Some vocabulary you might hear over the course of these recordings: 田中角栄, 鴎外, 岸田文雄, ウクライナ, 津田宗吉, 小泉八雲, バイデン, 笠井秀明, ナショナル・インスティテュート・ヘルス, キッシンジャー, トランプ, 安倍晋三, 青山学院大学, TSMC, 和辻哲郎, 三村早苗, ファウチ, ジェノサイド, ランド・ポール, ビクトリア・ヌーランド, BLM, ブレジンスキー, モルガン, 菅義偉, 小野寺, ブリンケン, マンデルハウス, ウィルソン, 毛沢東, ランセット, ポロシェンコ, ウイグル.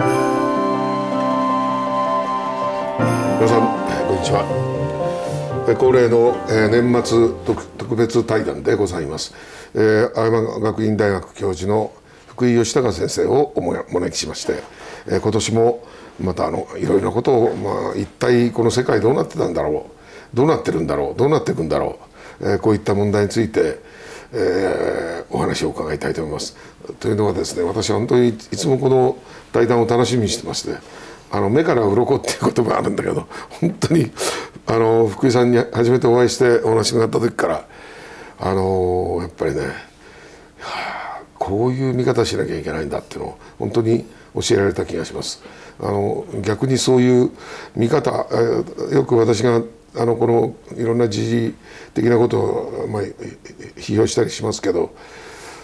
皆さんこんにちは。恒例の年末特別対談でございます。青山学院大学教授の福井義孝先生をお招きしまして、今年もまたいろいろなことを、一体この世界どうなってたんだろう、どうなってるんだろう、どうなっていくんだろう、こういった問題についてお話を伺いたいと思います。というのはですね、私は本当にいつもこの対談を楽しみにしてまして、目から鱗っていう言葉あるんだけど、本当に福井さんに初めてお会いしてお話があった時から、やっぱりね、こういう見方しなきゃいけないんだっていうのを本当に教えられた気がします。逆にそういう見方、よく私がこのいろんな時事的なことを、批評したりしますけど、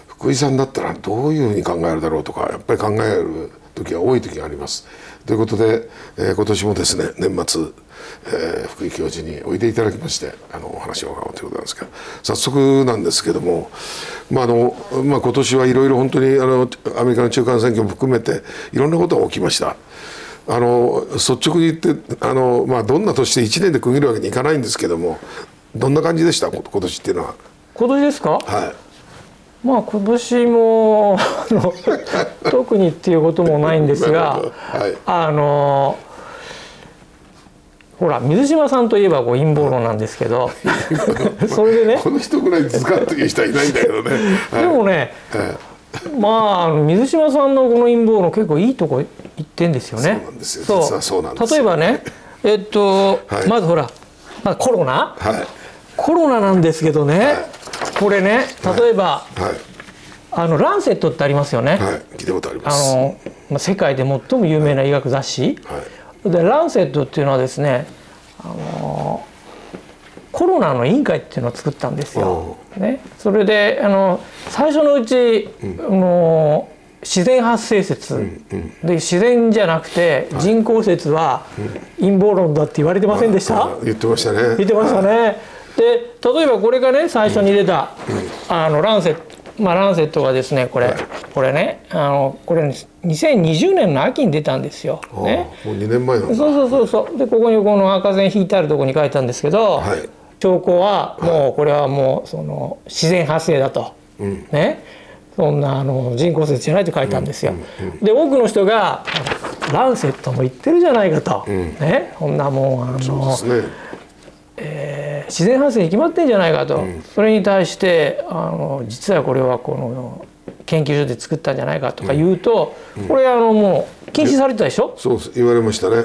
福井さんだったらどういうふうに考えるだろうとか、やっぱり考える時は多い時があります。ということで、今年もですね、年末、福井教授においでいただきまして、お話を伺おうということなんですけど、早速なんですけども、今年はいろいろ本当にアメリカの中間選挙も含めていろんなことが起きました。率直に言ってどんな年で1年で区切るわけにいかないんですけども、どんな感じでした今年っていうのは？今年ですか？はい。今年も特にっていうこともないんですが、はい、ほら水島さんといえば陰謀論なんですけど、それでね、この人ぐらいズカッという人はいないんだけどね。でもね、水島さんのこの陰謀論結構いいとこ言ってんですよね。例えばね、まずほら、コロナ、コロナなんですけどね、これね、例えばランセットってありますよね。聞いたことあります。世界で最も有名な医学雑誌で、ランセットっていうのはですね、コロナの委員会っていうのを作ったんですよ。それで最初のうち自然発生説で、自然じゃなくて人工説は陰謀論だって言われてませんでした？言ってましたね。言ってましたね。で、例えばこれがね、最初に出たランセットがですね、これね、これ2020年の秋に出たんですよ。もう2年前なんだ。そう。で、ここにこの赤線引いてあるところに書いたんですけど、証拠はもうこれはその自然発生だとね、そんな人工説じゃないと書いたんですよ。で、多くの人がランセットも言ってるじゃないかとね、こんなもん自然発生に決まってんじゃないかと。それに対して実はこれはこの研究所で作ったんじゃないかとか言うと、これもう禁止されてたでしょ？そう言われましたね。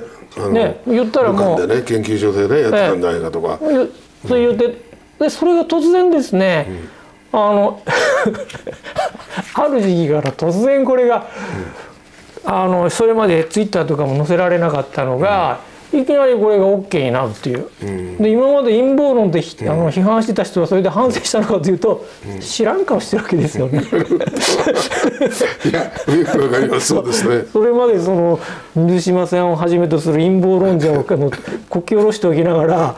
言ったらもう研究所でねやってたんじゃないかとか。そう言って、でそれが突然ですね、ある時期から突然これが、それまでツイッターとかも載せられなかったのが、いきなりこれが OK になるっていう、で今まで陰謀論で批判してた人はそれで反省したのかというと、知らん顔してるわけですよね。いや、よくわかります。そうですね。それまでその水島さんをはじめとする陰謀論者をこき下ろしておきながら、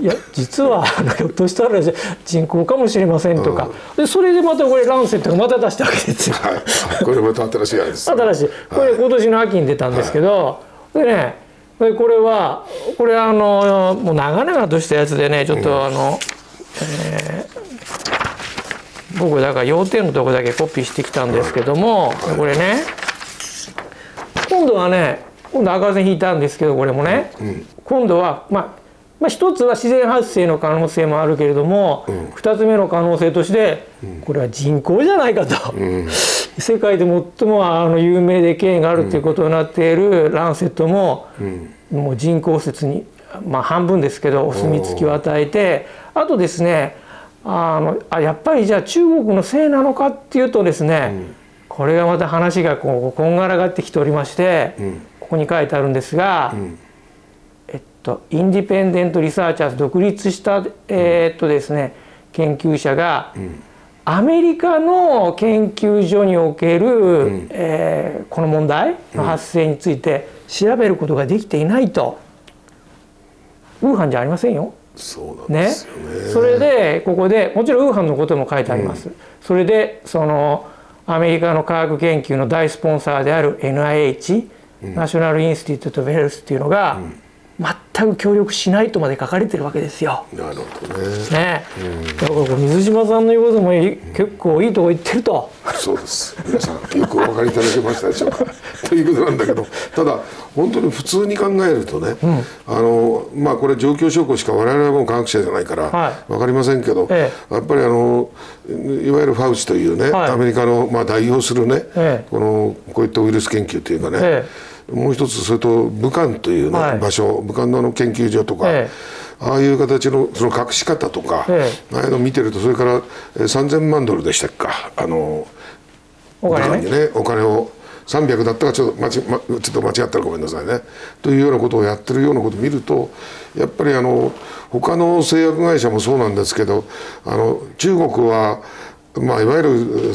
いや実はひょっとしたら人工かもしれませんとか、でそれでまたこれランセットがまた出したわけですよ。これまた新しいあれです。新しい。これ今年の秋に出たんですけど、でね。でこれもう長々としたやつでね、ちょっと僕だから要点のとこだけコピーしてきたんですけども、これね、今度赤線引いたんですけど、これもね、今度は一つは自然発生の可能性もあるけれども、二つ目の可能性としてこれは人工じゃないかと。世界で最も有名で権威があるということになっているランセットも、もう人工説に、半分ですけどお墨付きを与えて、あとですね、やっぱりじゃあ中国のせいなのかっていうとですね、これがまた話がこんがらがってきておりまして、ここに書いてあるんですが、インディペンデント・リサーチャーズ、独立したですね、研究者が、アメリカの研究所におけるこの問題の発生について調べることができていないと。ウーハンじゃありませんよ。そうなんですよね。それでここでもちろんウーハンのことも書いてあります。それでアメリカの科学研究の大スポンサーである NIH ナショナル・インスティテュート・ヘルスっていうのが、全く協力しないとまで書かれてるわけですよ。なるほどね。だから水島さんの言うことも結構いいとこ言ってると。そうです。皆さんよくお分かりいただけましたでしょうか。ということなんだけど、ただ本当に普通に考えるとね、まあこれ状況証拠しか我々はもう科学者じゃないから分かりませんけど、やっぱりいわゆるファウチというね、アメリカのまあ代表するね、こういったウイルス研究というかね。もう一つそれと武漢という、ね場所、武漢の研究所とか、ああいう形のその隠し方とか、ああいうのを見てると、それから$3000万でしたっか、武漢にねお金を300だったかちょっと間違ったらごめんなさいねというようなことをやってるようなことを見ると、やっぱり他の製薬会社もそうなんですけど、中国は、まあ、いわゆ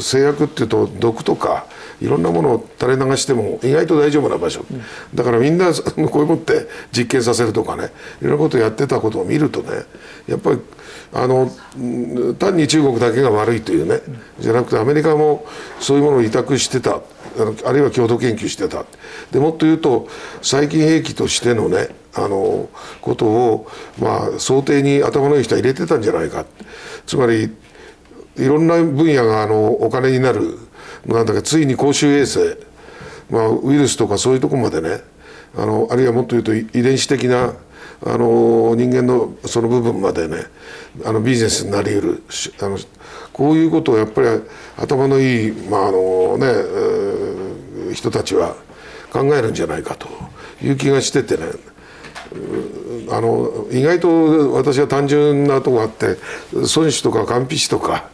る製薬っていうと毒とか。いろんなものを垂れ流しても意外と大丈夫な場所、だからみんなこういうのって実験させるとかね、いろんなことをやってたことを見るとね、やっぱり単に中国だけが悪いというねじゃなくて、アメリカもそういうものを委託してた、あるいは共同研究してた。でもっと言うと細菌兵器としてのねことを、まあ、想定に頭のいい人は入れてたんじゃないか。つまりいろんな分野がお金になる。なんだかついに公衆衛生、まあ、ウイルスとかそういうところまでね、あるいはもっと言うと遺伝子的な人間のその部分までねビジネスになりうるこういうことをやっぱり頭のいい、まあ人たちは考えるんじゃないかという気がしててね。意外と私は単純なとこあって、孫子とか韓非子とか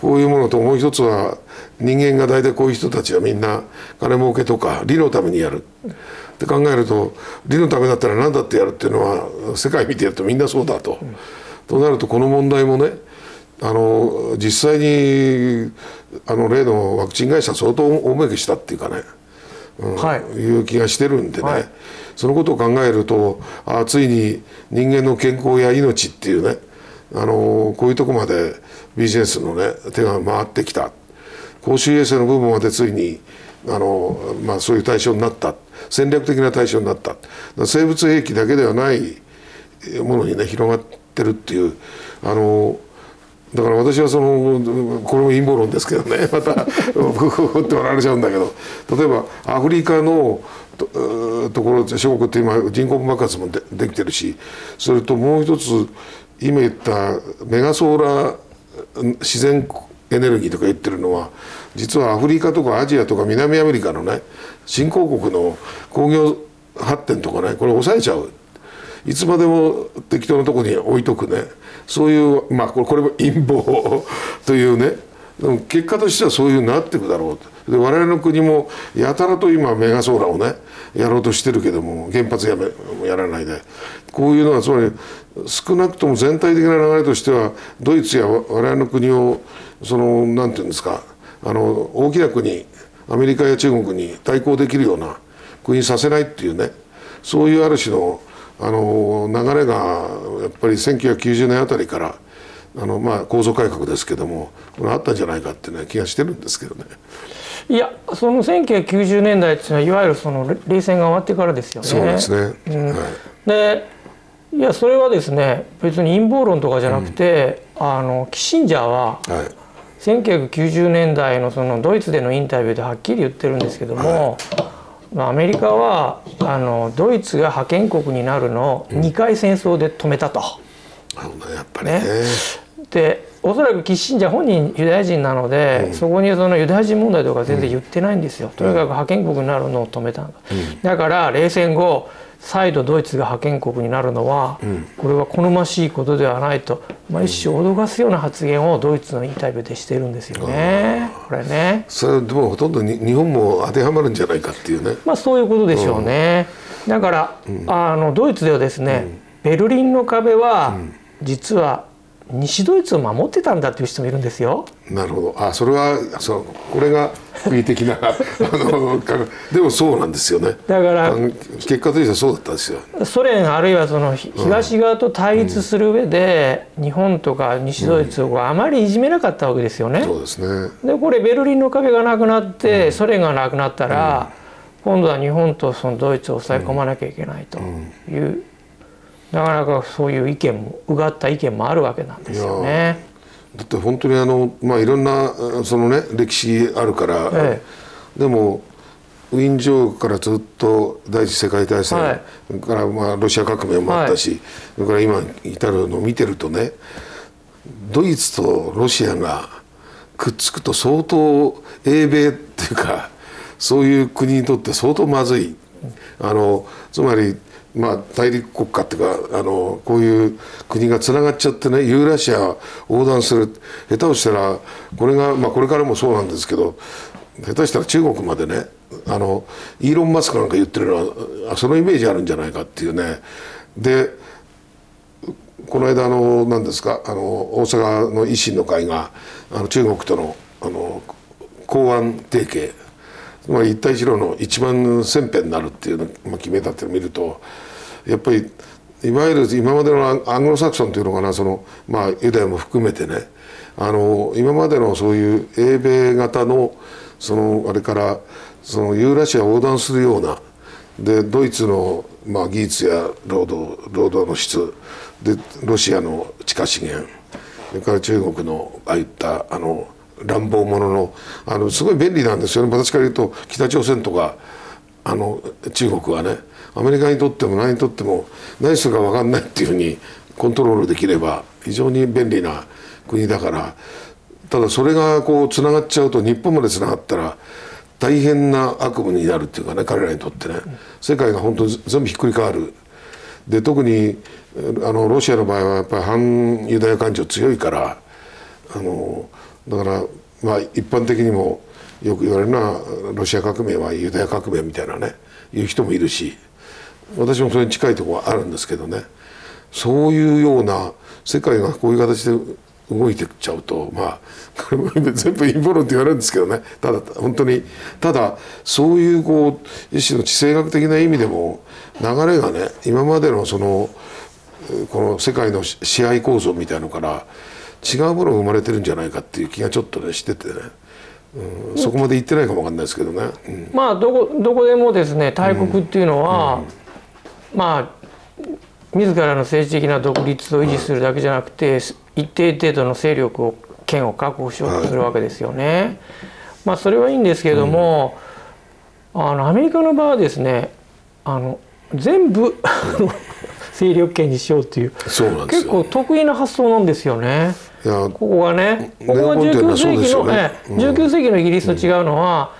こういうものと、もう一つは人間が大体こういう人たちはみんな金儲けとか利のためにやるって考えると、利のためだったら何だってやるっていうのは世界見てやるとみんなそうだと。となるとこの問題もね実際に例のワクチン会社相当大儲けしたっていうかね、いう気がしてるんでね、そのことを考えると、ついに人間の健康や命っていうねこういうとこまでビジネスのね手が回ってきた。公衆衛生の部分までついにそういう対象になった、戦略的な対象になった。生物兵器だけではないものにね広がってるっていうだから私はこれも陰謀論ですけどね、また僕って笑われちゃうんだけど、例えばアフリカのところ諸国って今人口爆発も できてるし、それともう一つ今言ったメガソーラー自然エネルギーとか言ってるのは、実はアフリカとかアジアとか南アメリカのね新興国の工業発展とかね、これ抑えちゃう、いつまでも適当なとこに置いとくね、そういうまあこれも陰謀というね、でも結果としてはそういうなっていくだろう。で我々の国もやたらと今メガソーラーをねやろうとしてるけども、原発やらないで、こういうのはつまり少なくとも全体的な流れとしては、ドイツや我々の国をなんていうんですか大きな国アメリカや中国に対抗できるような国にさせないっていうね、そういうある種の流れがやっぱり1990年あたりからまあ構造改革ですけどもこれあったんじゃないかってね気がしてるんですけどね。いやその1990年代っていうのはいわゆる冷戦が終わってからですよね。そうですね。でいやそれはですね別に陰謀論とかじゃなくて、キッシンジャーは1990年代のドイツでのインタビューではっきり言ってるんですけども、アメリカはドイツが覇権国になるのを2回戦争で止めたと。やっぱりね。でおそらくキッシンジャー本人ユダヤ人なので、そこにユダヤ人問題とか全然言ってないんですよ。とにかく覇権国になるのを止めたんだ。だから冷戦後再度ドイツが覇権国になるのは、これは好ましいことではないと、一生脅かすような発言をドイツのインタビューでしてるんですよね。これね。それでもほとんど日本も当てはまるんじゃないかっていうね。まあそういうことでしょうね。だからドイツではですね、ベルリンの壁は実は西ドイツを守ってたんだっていう人もいるんですよ。なるほど。それはこれが不意的なでもそうなんですよね。だから結果としてはそうだったんですよ。ソ連あるいは東側と対立する上で、日本とか西ドイツをあまりいじめなかったわけですよね。そうですね。でこれベルリンの壁がなくなってソ連がなくなったら、今度は日本とそのドイツを抑え込まなきゃいけないという、なかなかそういう意見もうがった意見もあるわけなんですよね。だって本当にまあ、いろんなその、ね、歴史あるから、でもウィーン条約からずっと第一次世界大戦、それからまあロシア革命もあったし、それから今に至るのを見てるとね、ドイツとロシアがくっつくと相当英米っていうかそういう国にとって相当まずい、つまり、まあ、大陸国家っていうかこういう国がつながっちゃってね、ユーラシアを横断する、下手をしたらこれが、まあ、これからもそうなんですけど、下手したら中国までね、イーロン・マスクなんか言ってるのはそのイメージあるんじゃないかっていうね。でこの間何ですか大阪の維新の会が中国との港湾提携、つまり一帯一路の一番先兵になるっていうのを決めたっていうのを見ると、やっぱりいわゆる今までのアングロサクソンというのかな、まあ、ユダヤも含めてね、今までのそういう英米型のあれからユーラシアを横断するようなでドイツの、まあ、技術や労働の質でロシアの地下資源、それから中国のああいった乱暴者のすごい便利なんですよね。私から言うと北朝鮮とか中国はね、アメリカにとっても何にとっても何するか分かんないっていうふうにコントロールできれば非常に便利な国だから。ただそれがこうつながっちゃうと、日本までつながったら大変な悪夢になるっていうかね、彼らにとってね、世界が本当に全部ひっくり返る。で特にロシアの場合はやっぱり反ユダヤ感情強いから、だからまあ一般的にもよく言われるのはロシア革命はユダヤ革命みたいなね、いう人もいるし、私もそれに近いところはあるんですけどね、そういうような世界がこういう形で動いてっちゃうと、まあこれも全部陰謀論って言われるんですけどね、ただ本当にただそういうこう一種の地政学的な意味でも流れがね、今までのこの世界の支配構造みたいのから違うものが生まれてるんじゃないかっていう気がちょっとねしててね、そこまで言ってないかもわかんないですけどね。まあどこでもですね、大国っていうのは、まあ自らの政治的な独立を維持するだけじゃなくて、一定程度の勢力を権を確保しようとするわけですよね。まあそれはいいんですけれども、アメリカの場合はですね、全部勢力圏にしようという、結構得意な発想なんですよね。ここがね、ここが19世紀のイギリスと違うのは、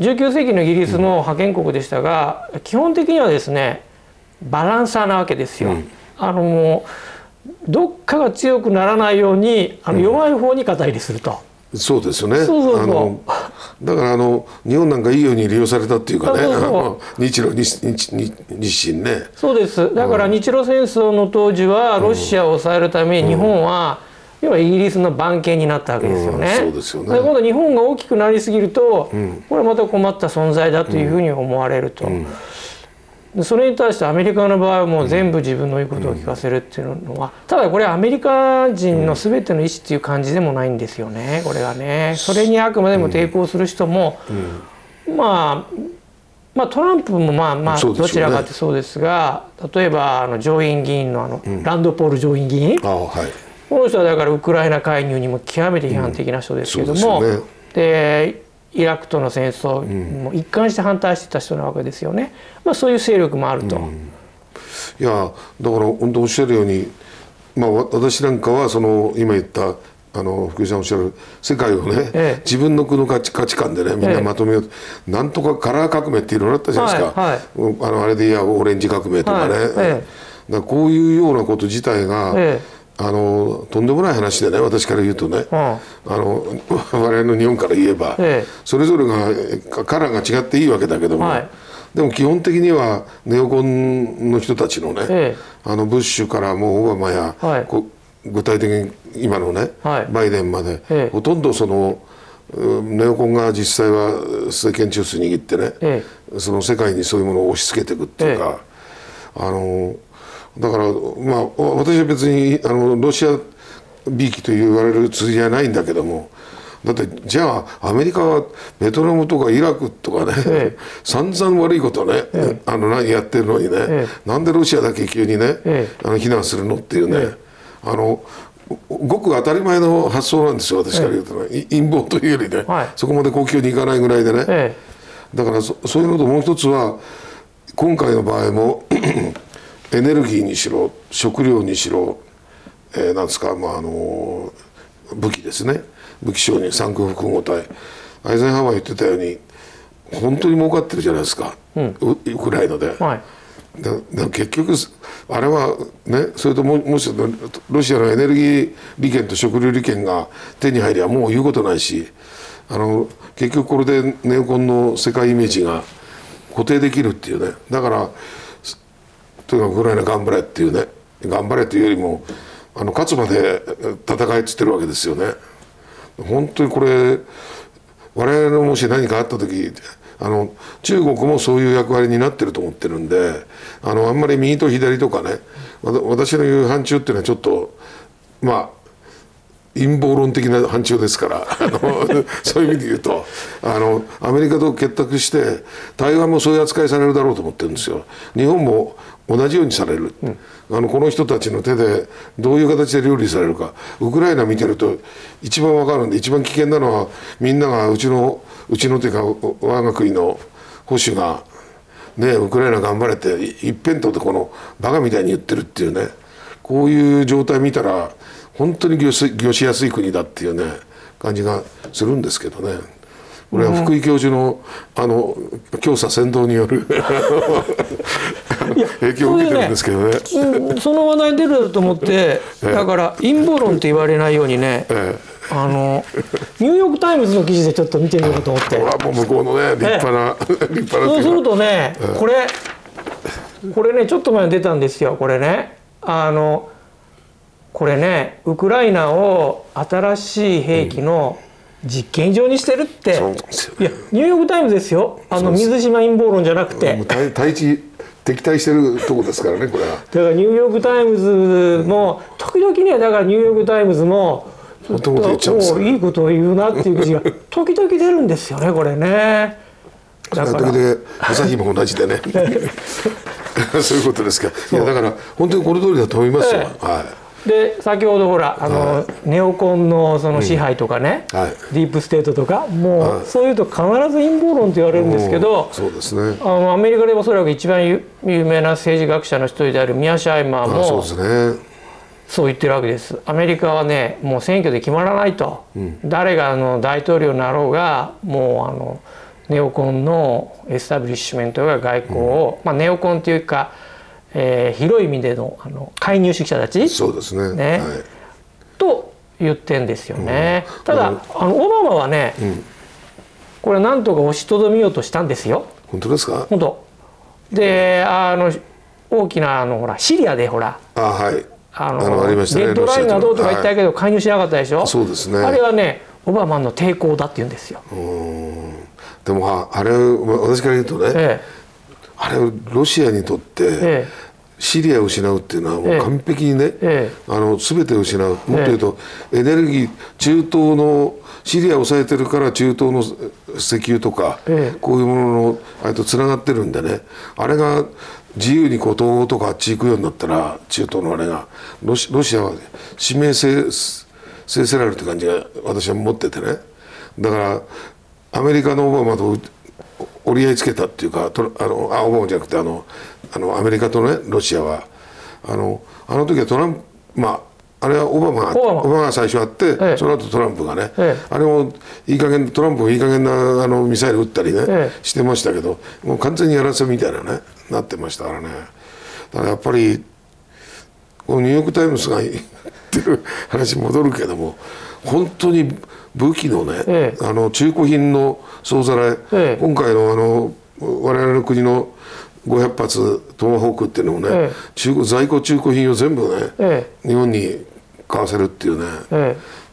19世紀のイギリスの覇権国でしたが、基本的にはですねバランサーなわけですよ。もうどっかが強くならないように弱い方に肩入れすると。そうですよね。だから日本なんかいいように利用されたっていうかね、日露日清ね。そうです。だから日露戦争の当時はロシアを抑えるために日本は要はイギリスの番犬になったわけですよね。そうですよね。今度日本が大きくなりすぎると、これまた困った存在だというふうに思われると。それに対してアメリカの場合はもう全部自分の言うことを聞かせるっていうのは、ただこれアメリカ人の全ての意思っていう感じでもないんですよね、これがね。それにあくまでも抵抗する人も、まあトランプもまあどちらかってそうですが、例えば上院議員のランドポール上院議員、この人はだからウクライナ介入にも極めて批判的な人ですけども、でイラクとの戦争も一貫して反対してた人なわけですよね。まあそういう勢力もあると。いやだから本当おっしゃるように、まあ私なんかは今言った福井さんおっしゃる世界をね、自分の国の価値観でね、みんなまとめよう、なんとかカラー革命っていろいろあったじゃないですか、あれでいやオレンジ革命とかね、だこういうようなこと自体が、とんでもない話でね、私から言うとね、我々の日本から言えば、それぞれがカラーが違っていいわけだけども、でも基本的にはネオコンの人たちのね、ブッシュからもうオバマや、具体的に今のね、バイデンまで、ほとんどネオコンが実際は政権中枢握ってね、その世界にそういうものを押し付けていくっていうか。だからまあ私は別にロシアびいきと言われる筋合いはないんだけども、だってじゃあアメリカはベトナムとかイラクとかね、散々悪いことね、やってるのにね、なんでロシアだけ急にね、非難するのっていうね、ごく当たり前の発想なんですよ、私から言うとね、陰謀というよりね、そこまで高級にいかないぐらいでね、だからそういうのともう一つは今回の場合もエネルギーにしろ食料にしろ、なんですか、武器ですね、武器商人三空複合体、アイゼンハワー言ってたように本当に儲かってるじゃないですか、ウクライナで。でも結局あれはね、それともう一つロシアのエネルギー利権と食料利権が手に入りゃもう言うことないし、結局これでネオコンの世界イメージが固定できるっていうね。だからとにかくウクライナ頑張れっていうね、頑張れというよりも勝つまで戦いっつってるわけですよね。本当にこれ我々のもし何かあった時、中国もそういう役割になってると思ってるんで、あんまり右と左とかね、私の言う反中っていうのはちょっとまあ陰謀論的な反中ですからそういう意味で言うとアメリカと結託して台湾もそういう扱いされるだろうと思ってるんですよ。日本も同じようにされる、この人たちの手でどういう形で料理されるか。ウクライナ見てると一番わかるんで、一番危険なのはみんながうちのというか我が国の保守がね、ウクライナ頑張れって一辺倒でこのバカみたいに言ってるっていうね、こういう状態見たら本当に業しやすい国だっていうね感じがするんですけどね。これは福井教授の教唆扇動による影響を受けてるんですけどね。その話題出ると思ってだから陰謀論って言われないようにね、ニューヨーク・タイムズの記事でちょっと見てみようかと思って。これはもう向こうのね立派なそうするとね、これねちょっと前に出たんですよ。これねウクライナを新しい兵器の実験場にしてるって、いやニューヨーク・タイムズですよ。水島陰謀論じゃなくて敵対してるとこですからね、これは。だからニューヨーク・タイムズも時々ね、だからニューヨーク・タイムズもちょっともういいことを言うなっていう記事が時々出るんですよね、これね。だから朝日も同じでねそういうことですか。いやだから本当にこの通りだと思いますよ。で先ほどほらネオコンのその支配とかね、ディープステートとか、もうそういうと必ず陰謀論と言われるんですけど、アメリカでおそらく一番有名な政治学者の一人であるミア・シャイマーもそう言ってるわけです。アメリカはねもう選挙で決まらないと、誰が大統領になろうがもうネオコンのエスタブリッシュメントが外交を、ネオコンというか広い意味での介入主義者たちと言ってんですよね。ただオバマはねこれなんとか押しとどめようとしたんですよ。本当ですか？本当で大きなほらシリアでほらレッドラインがどうとか言ったけど介入しなかったでしょ。あれはねオバマの抵抗だって言うんですよ。でもあれ私から言うとね、あれロシアにとってシリアを失うっていうのはもう完璧にね、全てを失う。もっと言うとエネルギー、中東のシリアを抑えてるから中東の石油とかこういうもののあれとつながってるんでね、あれが自由にこう東欧とかあっち行くようになったら中東のあれがロシアは指名制せられるって感じが私は持っててね。だからアメリカのオバマと折り合いつけたっていうか、オバマじゃなくてアメリカとねロシアはあの時はトランプ、あれはオバマが最初あって、その後トランプがね、あれもトランプもいい加減なミサイル撃ったりね、してましたけど、もう完全にやらせみたいなねなってましたからね。だからやっぱりこのニューヨーク・タイムズが言ってる話戻るけども、本当に武器のね、中古品の総ざらい、今回の我々の国の500発トマホークっていうのもね、在庫中古品を全部ね、日本に買わせるっていうね、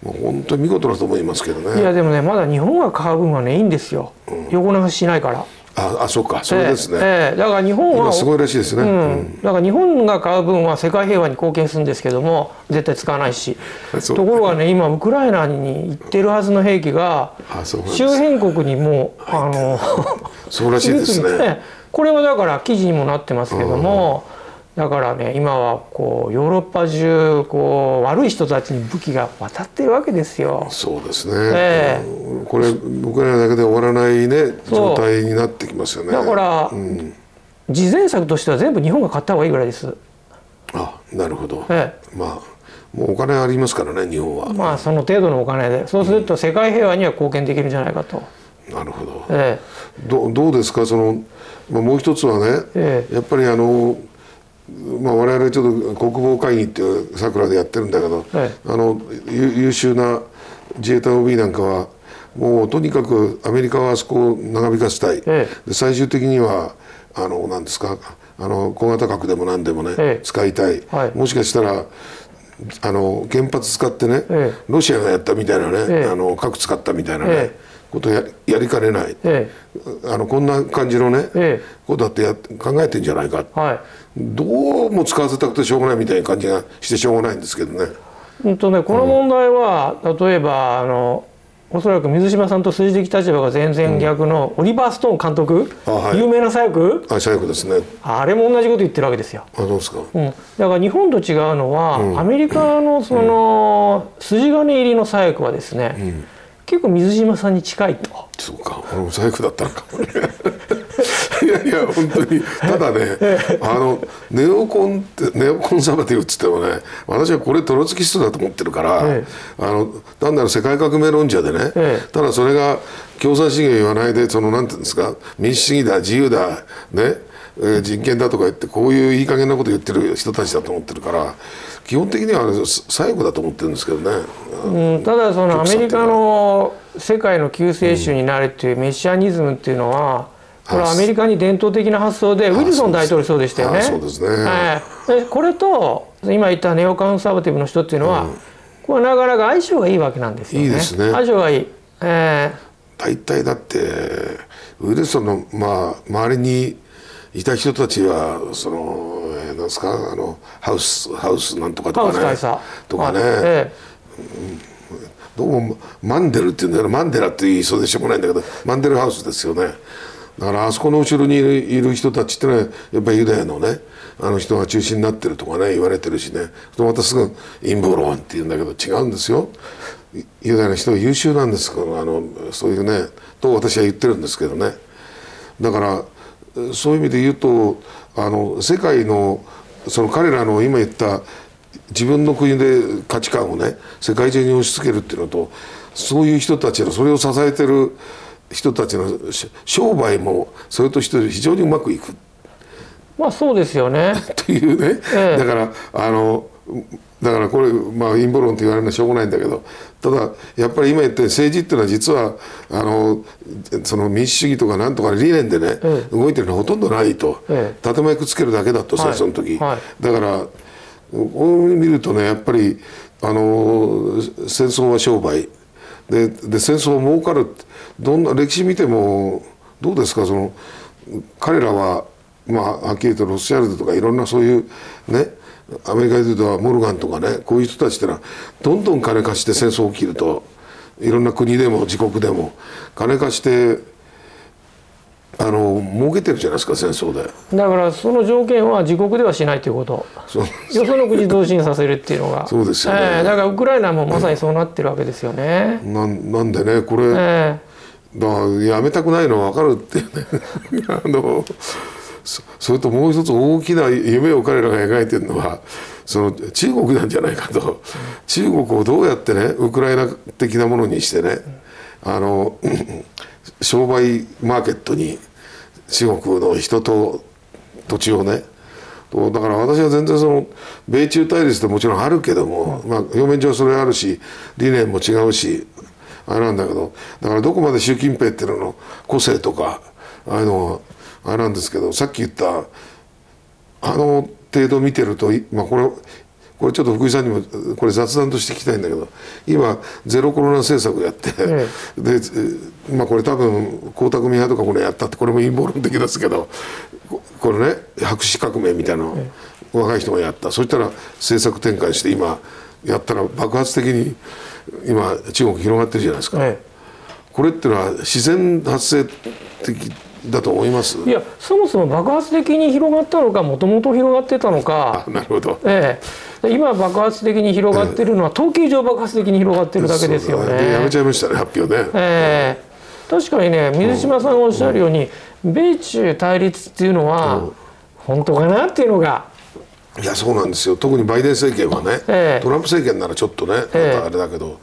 もう本当に見事だと思いますけどね。いやでもねまだ日本が買う分はねいいんですよ、横流ししないから。あ、そうか、それですね。だから日本はすごいらしいですね。だから日本が買う分は世界平和に貢献するんですけども、絶対使わないし。ところがね、今ウクライナに行ってるはずの兵器が周辺国にもそうらしいですね。これはだから記事にもなってますけども、だからね、今はこうヨーロッパ中こう悪い人たちに武器が渡っているわけですよ。そうですね。これウクライナだけで終わらないね状態になってきますよね。だから、事前策としては全部日本が買った方がいいぐらいです。あ、なるほど。まあもうお金ありますからね、日本は。まあその程度のお金で、そうすると世界平和には貢献できるんじゃないかと。なるほど。どうですか、その、まあ、もう一つはね、やっぱりまあ、我々ちょっと国防会議っていう桜でやってるんだけど、優秀な自衛隊 OB なんかはもうとにかくアメリカはあそこを長引かせたい、で最終的には何ですか、小型核でも何でもね、使いたい、もしかしたら原発使ってね、ロシアがやったみたいなね、核使ったみたいなね、ことやりかねない、こんな感じのね、ことだって考えてんじゃないか、どうも使わせたくてしょうがないみたいな感じがしてしょうがないんですけどね。この問題は、例えばおそらく水島さんと政治的立場が全然逆の、オリバー・ストーン監督、有名な左翼、左翼ですね、あれも同じこと言ってるわけですよ。あ、そうですか。だから日本と違うのは、アメリカのその筋金入りの左翼はですね、結構水島さんに近いと。そうか、俺も細工だったのか。いやいや、本当に。ただね、ネオコンサバティブっつってもね、私はこれトロツキストだと思ってるから、単なる世界革命論者でね、ただそれが共産主義を言わないで、そのなんていうんですか、民主主義だ、自由だね、人権だとか言って、こういういい加減なこと言ってる人たちだと思ってるから、基本的には左翼だと思ってるんですけどね。ただそのアメリカの世界の救世主になれっていうメシアニズムっていうのは、これはアメリカに伝統的な発想で、ウィルソン大統領そうでしたよね。そうですね。これと今言ったネオカンサバティブの人っていうのは、これなかなか相性がいいわけなんですよね。いいですね。相性がいい。大体だってウィルソンの周りにいた人たちは、そのなんですか、ハウスなんとかとかね、どうもマンデルっていうんだよね、マンデラって言いそうでしょうもないんだけど、マンデルハウスですよね。だからあそこの後ろにいる人たちってのは、やっぱりユダヤのね、人が中心になってるとかね、言われてるしね、またすぐ陰謀論って言うんだけど、違うんですよ。ユダヤの人は優秀なんですから、そういうねと私は言ってるんですけどね。だからそういう意味で言うと、世界のその彼らの今言った自分の国で価値観をね、世界中に押し付けるっていうのと、そういう人たちのそれを支えてる人たちの商売もそれとして非常にうまくいく。まあそうですよね。というね、だからだからこれ、まあ、陰謀論と言われるのはしょうがないんだけど、ただやっぱり今言って政治っていうのは、実はその民主主義とかなんとか理念でね、動いてるのはほとんどないと、建前くっつけるだけだとさ、その時、だからこう見るとね、やっぱり戦争は商売で戦争は儲かる。どんな歴史見てもどうですか、その彼らは、まあはっきりとロスシャルドとかいろんなそういうね、アメリカでいうとモルガンとかね、こういう人たちってのはどんどん金貸して戦争を起きると、いろんな国でも自国でも金貸して儲けてるじゃないですか、戦争で。だからその条件は自国ではしないということ、よその国同心させるっていうのが。そうですよね。だからウクライナもまさにそうなってるわけですよね。なんでね、これ、やめたくないのは分かるっていうね。それともう一つ大きな夢を彼らが描いてるのは、その中国なんじゃないかと。中国をどうやってね、ウクライナ的なものにしてね、商売マーケットに中国の人と土地をね。だから私は全然その米中対立ってもちろんあるけども、まあ表面上それあるし、理念も違うしあれなんだけど、だからどこまで習近平っていうのの個性とかああいうのはあれなんですけど、さっき言った程度見てると、まあ、これこれちょっと福井さんにもこれ雑談として聞きたいんだけど、今ゼロコロナ政策やって、で、まあ、これ多分江沢民派とかこれやったって、これも陰謀論的ですけど、これね白紙革命みたいなのを若い人がやった、そしたら政策転換して今やったら爆発的に今中国広がってるじゃないですか。これってのは自然発生的だと思います。いや、そもそも爆発的に広がったのか、もともと広がってたのか。なるほど。今爆発的に広がってるのは統計上爆発的に広がってるだけですよね。やめちゃいましたね、発表ね。確かにね、水島さんがおっしゃるように、米中対立っていうのは本当かなっていうのが。いや、そうなんですよ。特にバイデン政権はね、トランプ政権ならちょっとね、あれだけど、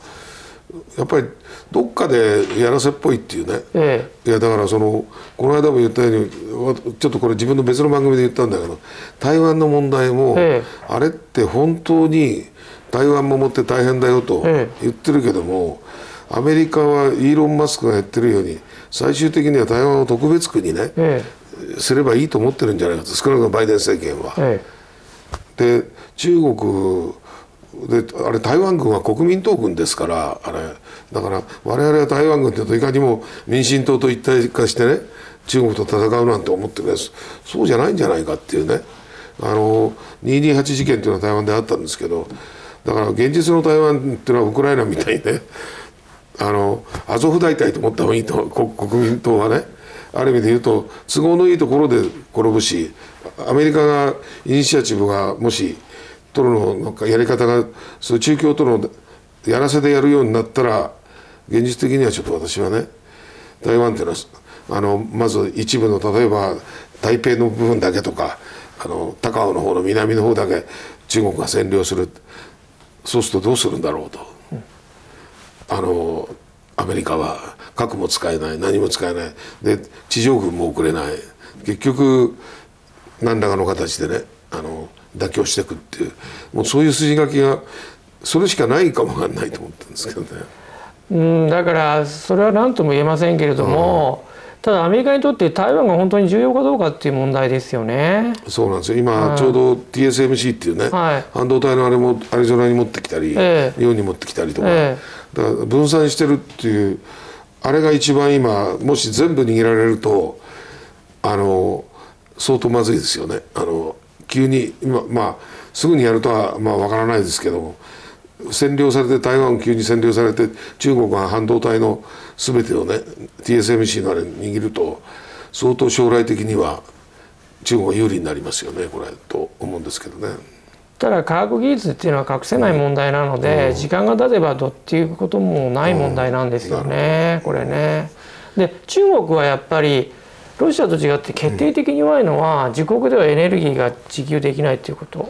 やっぱりどっかでやらせっぽいっていうね、いやだからそのこの間も言ったように、ちょっとこれ自分の別の番組で言ったんだけど、台湾の問題も、あれって本当に台湾守って大変だよと言ってるけども、アメリカはイーロン・マスクがやってるように最終的には台湾を特別区にね、すればいいと思ってるんじゃないかと、少なくともバイデン政権は。で、中国であれ台湾軍は国民党軍ですから、あれだから我々は台湾軍というといかにも民進党と一体化してね中国と戦うなんて思ってるんです。そうじゃないんじゃないかっていうね、228事件というのは台湾であったんですけど、だから現実の台湾っていうのはウクライナみたいにね、アゾフ大隊と思った方がいいと、国民党はね、ある意味で言うと都合のいいところで転ぶし、アメリカがイニシアチブがもし取るのやり方がそう中共とのやらせでやるようになったら、現実的にはちょっと私はね、台湾っていうのはまず一部の例えば台北の部分だけとか高雄の方の南の方だけ中国が占領する、そうするとどうするんだろうと、アメリカは核も使えない、何も使えないで、地上軍も送れない、結局何らかの形でね妥協していくっていう、もうそういう筋書きがそれしかないかもわかんないと思ったんですけどね。だからそれは何とも言えませんけれども、ただアメリカにとって台湾が本当に重要かどうかっていう問題ですよね。そうなんですよ。今ちょうど TSMC っていうね、半導体のあれもアリゾナに持ってきたり、日本に持ってきたりとか、だから分散してるっていう、あれが一番今もし全部握られると相当まずいですよね。急に今、すぐにやるとはわからないですけども、占領されて台湾を急に占領されて中国が半導体の全てをね TSMC のあれ握ると、相当将来的には中国が有利になりますよね、これと思うんですけどね。ただ科学技術っていうのは隠せない問題なので、時間が経てばどうっていうこともない問題なんですよね、これね。で、中国はやっぱりロシアと違って決定的に弱いのは、自国ではエネルギーが自給できないということで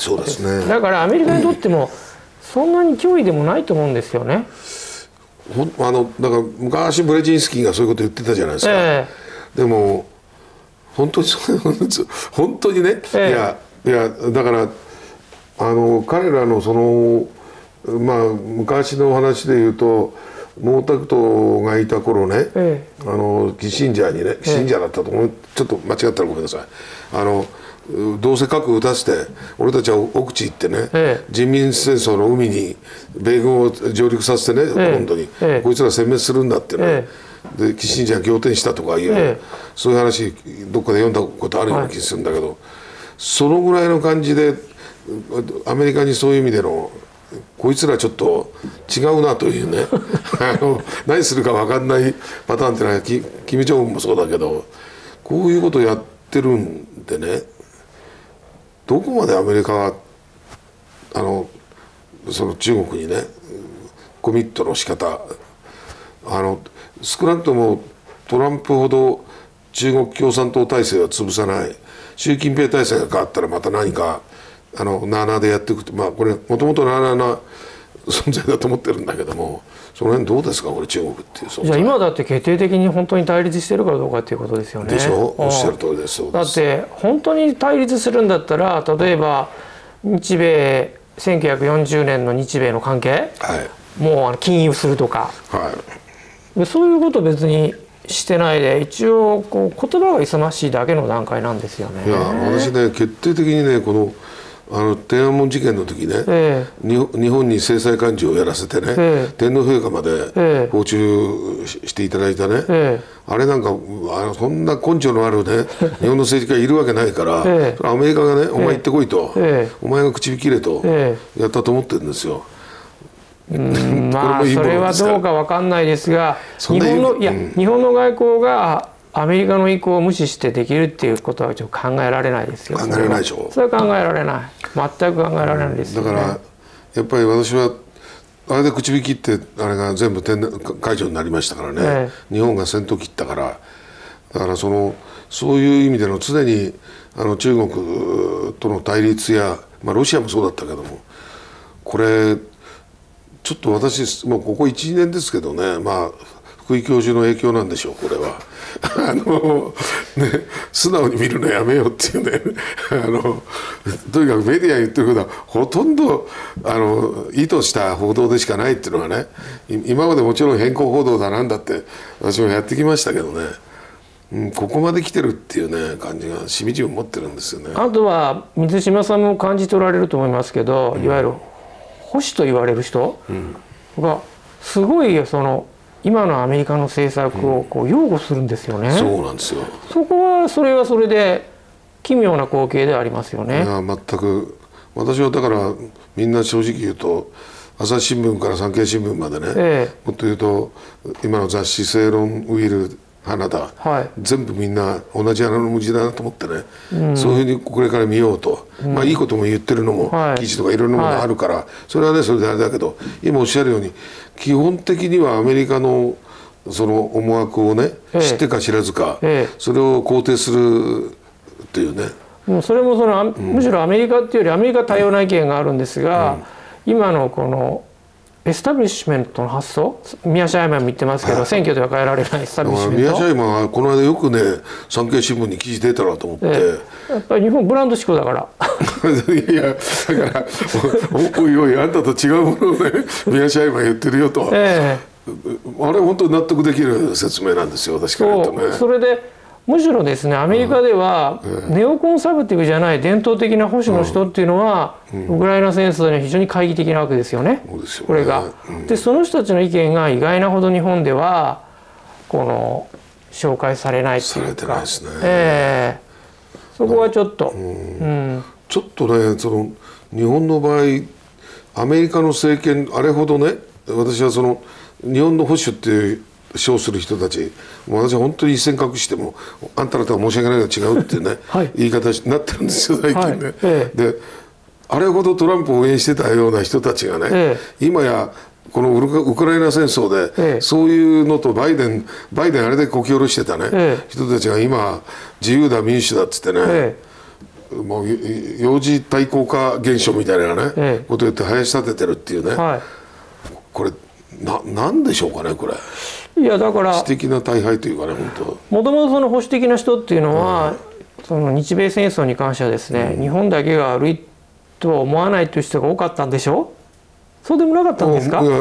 す。そうですね。だからアメリカにとってもそんなに脅威でもないと思うんですよね。だから昔ブレジンスキーがそういうこと言ってたじゃないですか。でも本当に本当にね、いやだから彼らのその昔の話で言うと。毛沢東がいた頃ね、キッシンジャーにね、キッシンジャーだったと思う、ちょっと間違ったらごめんなさい、どうせ核撃たせて俺たちは奥地行ってね、人民戦争の海に米軍を上陸させてね、本当に、こいつら殲滅するんだってね、でキッシンジャー仰天したとかいう、そういう話どっかで読んだことあるような気がするんだけど、そのぐらいの感じでアメリカにそういう意味での。こいつらちょっと違うなというね何するか分かんないパターンってのは金正恩もそうだけど、こういうことをやってるんでね、どこまでアメリカはその中国にねコミットの仕方、少なくともトランプほど中国共産党体制は潰さない、習近平体制が変わったらまた何か。ナーナーでやっていくと、これもともとナーナーな存在だと思ってるんだけども、その辺どうですか、これ中国っていう存在。じゃあ今だって決定的に本当に対立してるかどうかっていうことですよね。でしょ、おっしゃる通りです。そうです。だって本当に対立するんだったら、例えば日米1940年の日米の関係、もう禁輸するとか、そういうこと別にしてないで、一応こう言葉が勇ましいだけの段階なんですよね。いや、私ね、決定的にねこの天安門事件の時ね、日本に制裁幹事をやらせてね、天皇陛下まで訪中していただいたね、あれなんかそんな根性のあるね日本の政治家いるわけないから、アメリカがね、お前行ってこいと、お前が口引きれと、やったと思ってるんですよ。まあそれはどうか分かんないですが、日本の外交がアメリカの意向を無視してできるっていうことはちょっと考えられないですよ。考えられないでしょ。それは考えられない。全く考えられないですよね。だからやっぱり私はあれで口引きってあれが全部解除になりましたからね。日本が先頭切ったから、だからそういう意味での常に中国との対立や、ロシアもそうだったけども、これちょっと私もうここ1、2年ですけどね、福井教授の影響なんでしょう、これは。ね、素直に見るのやめようっていうねとにかくメディアが言ってることはほとんど意図した報道でしかないっていうのはね、今までもちろん偏向報道だなんだって私もやってきましたけどね、ここまで来てるっていうね感じがしみじみ持ってるんですよね。あとは水島さんも感じ取られると思いますけど、いわゆる保守と言われる人がすごい今のアメリカの政策をこう擁護するんですよね。そうなんですよ。そこはそれはそれで奇妙な光景でありますよね。いや全く、私はだからみんな正直言うと朝日新聞から産経新聞までね、もっと言うと今の雑誌「正論」「ウィル」「花田」全部みんな同じ穴の無地だなと思ってね、そういうふうにこれから見ようと、いいことも言ってるのも記事とかいろんなものあるから、それはねそれであれだけど、今おっしゃるように基本的にはアメリカのその思惑をね知ってか知らずか、それを肯定するっていうね。それもむしろアメリカっていうよりアメリカ多様な意見があるんですが、今のこのエスタブリッシュメントの発想、ミア・シャイマンも言ってますけど、選挙では変えられないエスタブリッシュメント。ミア・シャイマンはこの間よくね産経新聞に記事出たなと思って、やっぱり日本ブランド志向だからいやだからおいおいあんたと違うものをねミア・シャイマン言ってるよと、あれ本当に納得できる説明なんですよ、確かにとね。それでむしろですね、アメリカではネオコンサバティブじゃない伝統的な保守の人っていうのはウクライナ戦争には非常に懐疑的なわけですよね。これがで、その人たちの意見が意外なほど日本ではこの紹介されないっていうか、そこはちょっとちょっとね、日本の場合アメリカの政権あれほどね、私は日本の保守っていう称する人たち、私は本当に一線隠してもあんたらとは申し訳ないが違うっていうね、言い方になってるんですよ最近ね。であれほどトランプを応援してたような人たちがね、今やこのウクライナ戦争で、そういうのとバイデンあれでこき下ろしてたね、人たちが今自由だ民主だっつってね、もう幼児対抗化現象みたいなね、ことを言って林立ててるっていうね、これなんでしょうかねこれ。いやだから知的な大敗というかね、本当もともと保守的な人っていうのは、日米戦争に関してはですね、日本だけが悪いとは思わないという人が多かったんでしょう。そうでもなかったんですか。いや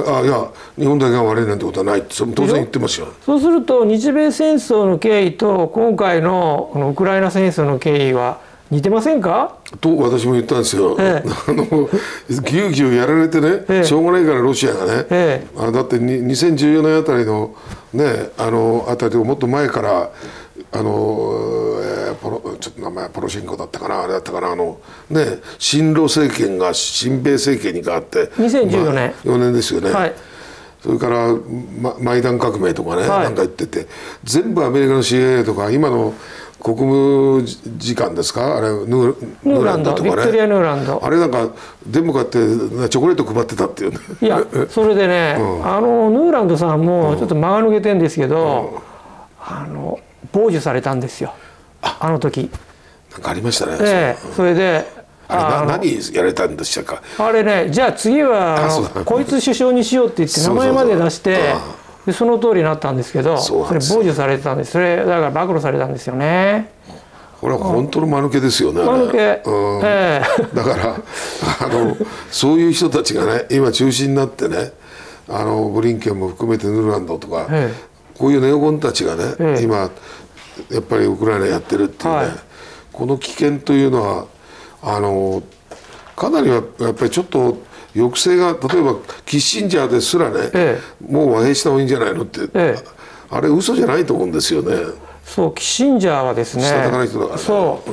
日本だけが悪いなんてことはないって当然言ってますよ。そうすると日米戦争の経緯と今回のこのウクライナ戦争の経緯は似てませんかと私も言ったんですよ。ぎゅうぎゅうやられてね、しょうがないからロシアがね、だって2014年あたりのねあたりをもっと前からちょっと名前はポロシェンコだったかなあれだったかなね親ロ政権が親米政権に変わって2014年4年ですよね。それからマイダン革命とかね、なんか言ってて、全部アメリカの CIA とか今の国務次官ですか、あれヌーランドとかね、ビクトリア・ヌーランド、あれなんかデモ買ってチョコレート配ってたっていうね。いやそれでね、ヌーランドさんもちょっと間が抜けてんですけど、傍受されたんですよあの時。なんかありましたね。それであれ何やれたんでしたか。あれね、じゃあ次はこいつ首相にしようって言って名前まで出して。でその通りになったんですけど、それ傍受されてたんです。それだから暴露されたんですよね。これは本当の間抜けですよね。間抜け、だからそういう人たちがね今中心になってね、ブリンケンも含めてヌーランドとか、こういうネオコンたちがね、今やっぱりウクライナやってるっていうね、この危険というのはかなりはやっぱりちょっと抑制が、例えばキッシンジャーですらね、もう和平した方がいいんじゃないのって、あれ嘘じゃないと思うんですよね。そうキッシンジャーはですね、下手な人だからね、そう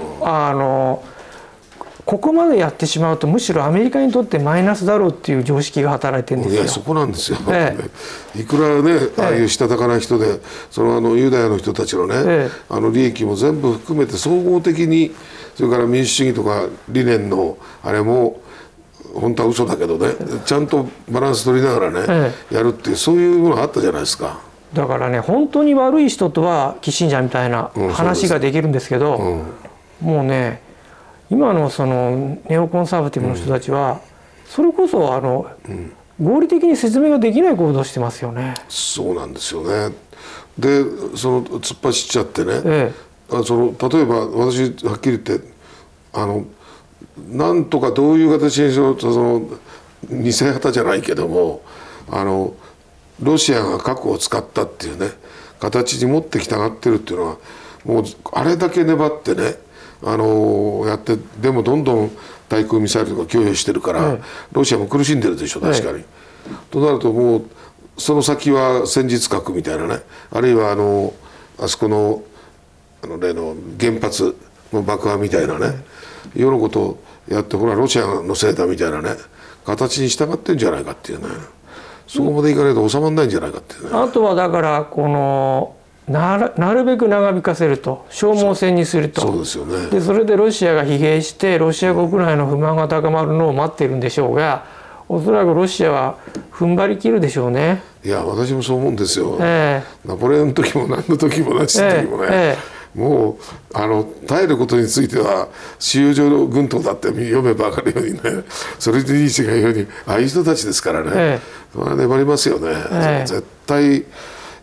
ここまでやってしまうとむしろアメリカにとってマイナスだろうっていう常識が働いてるんですよ。いやそこなんですよ、いくらねああいうしたたかな人でそのユダヤの人たちのね、利益も全部含めて総合的に、それから民主主義とか理念のあれも本当は嘘だけどね、ちゃんとバランス取りながらね、やるっていうそういうものがあったじゃないですか。だからね本当に悪い人とはキッシンジャーみたいな話ができるんですけど、もうね今のそのネオコンサバティブの人たちはそれこそ合理的に説明ができない行動をしてますよね。そうなんですよね。でその突っ走っちゃってね、例えば私はっきり言ってなんとかどういう形にしろ偽旗じゃないけどもロシアが核を使ったっていうね形に持ってきたがってるっていうのはもうあれだけ粘ってねやって、でもどんどん対空ミサイルとか供与してるから、ロシアも苦しんでるでしょ確かに、となるともうその先は戦術核みたいなね、あるいはあそこの例の原発の爆破みたいなね、世のことをやってほらロシアのせいだみたいなね形に従ってるんじゃないかっていうね、そこまでいかないと収まらないんじゃないかっていうね。あとはだからなるべく長引かせると消耗戦にすると、 そうですよね、でそれでロシアが疲弊してロシア国内の不満が高まるのを待っているんでしょうが、おそらくロシアは踏ん張り切るでしょうね。いや私もそう思うんですよ、ナポレオンの時も何の時もなしの時もね、もう耐えることについては収容所の軍刀だって読めば分かるようにね、それでいい違うようにああいう人たちですからね、それは粘りますよね、絶対。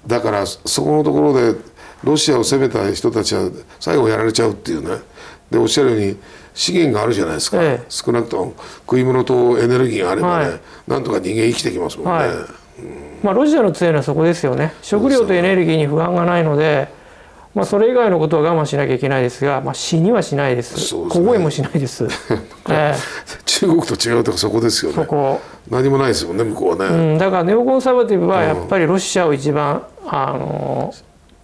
だからそこのところでロシアを攻めた人たちは最後やられちゃうっていうね。でおっしゃるように資源があるじゃないですか、少なくとも食い物とエネルギーがあればね、なんとか人間生きてきますもんね、まあ、ロシアの強いのはそこですよね。食料とエネルギーに不安がないので、まあ、それ以外のことは我慢しなきゃいけないですが、まあ、死にはしないです。小声もしないです。中国と違うとかそこですよね。何もないですもんね向こうはね、だからネオコンサバティブはやっぱりロシアを一番、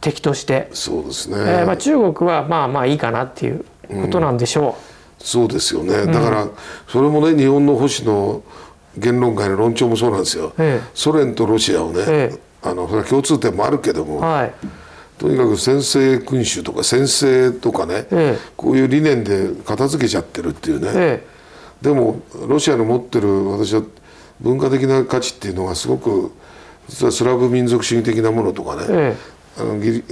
敵として、そうですね。まあ、中国はまあまあいいかなっていうことなんでしょう。そうですよね。だからそれもね日本の保守の言論会の論調もそうなんですよ。ソ連とロシアをね、それは共通点もあるけども。とにかく専制君主とか専制とかね、こういう理念で片付けちゃってるっていうね、でもロシアの持ってる私は文化的な価値っていうのがすごく実はスラブ民族主義的なものとかね、ギリ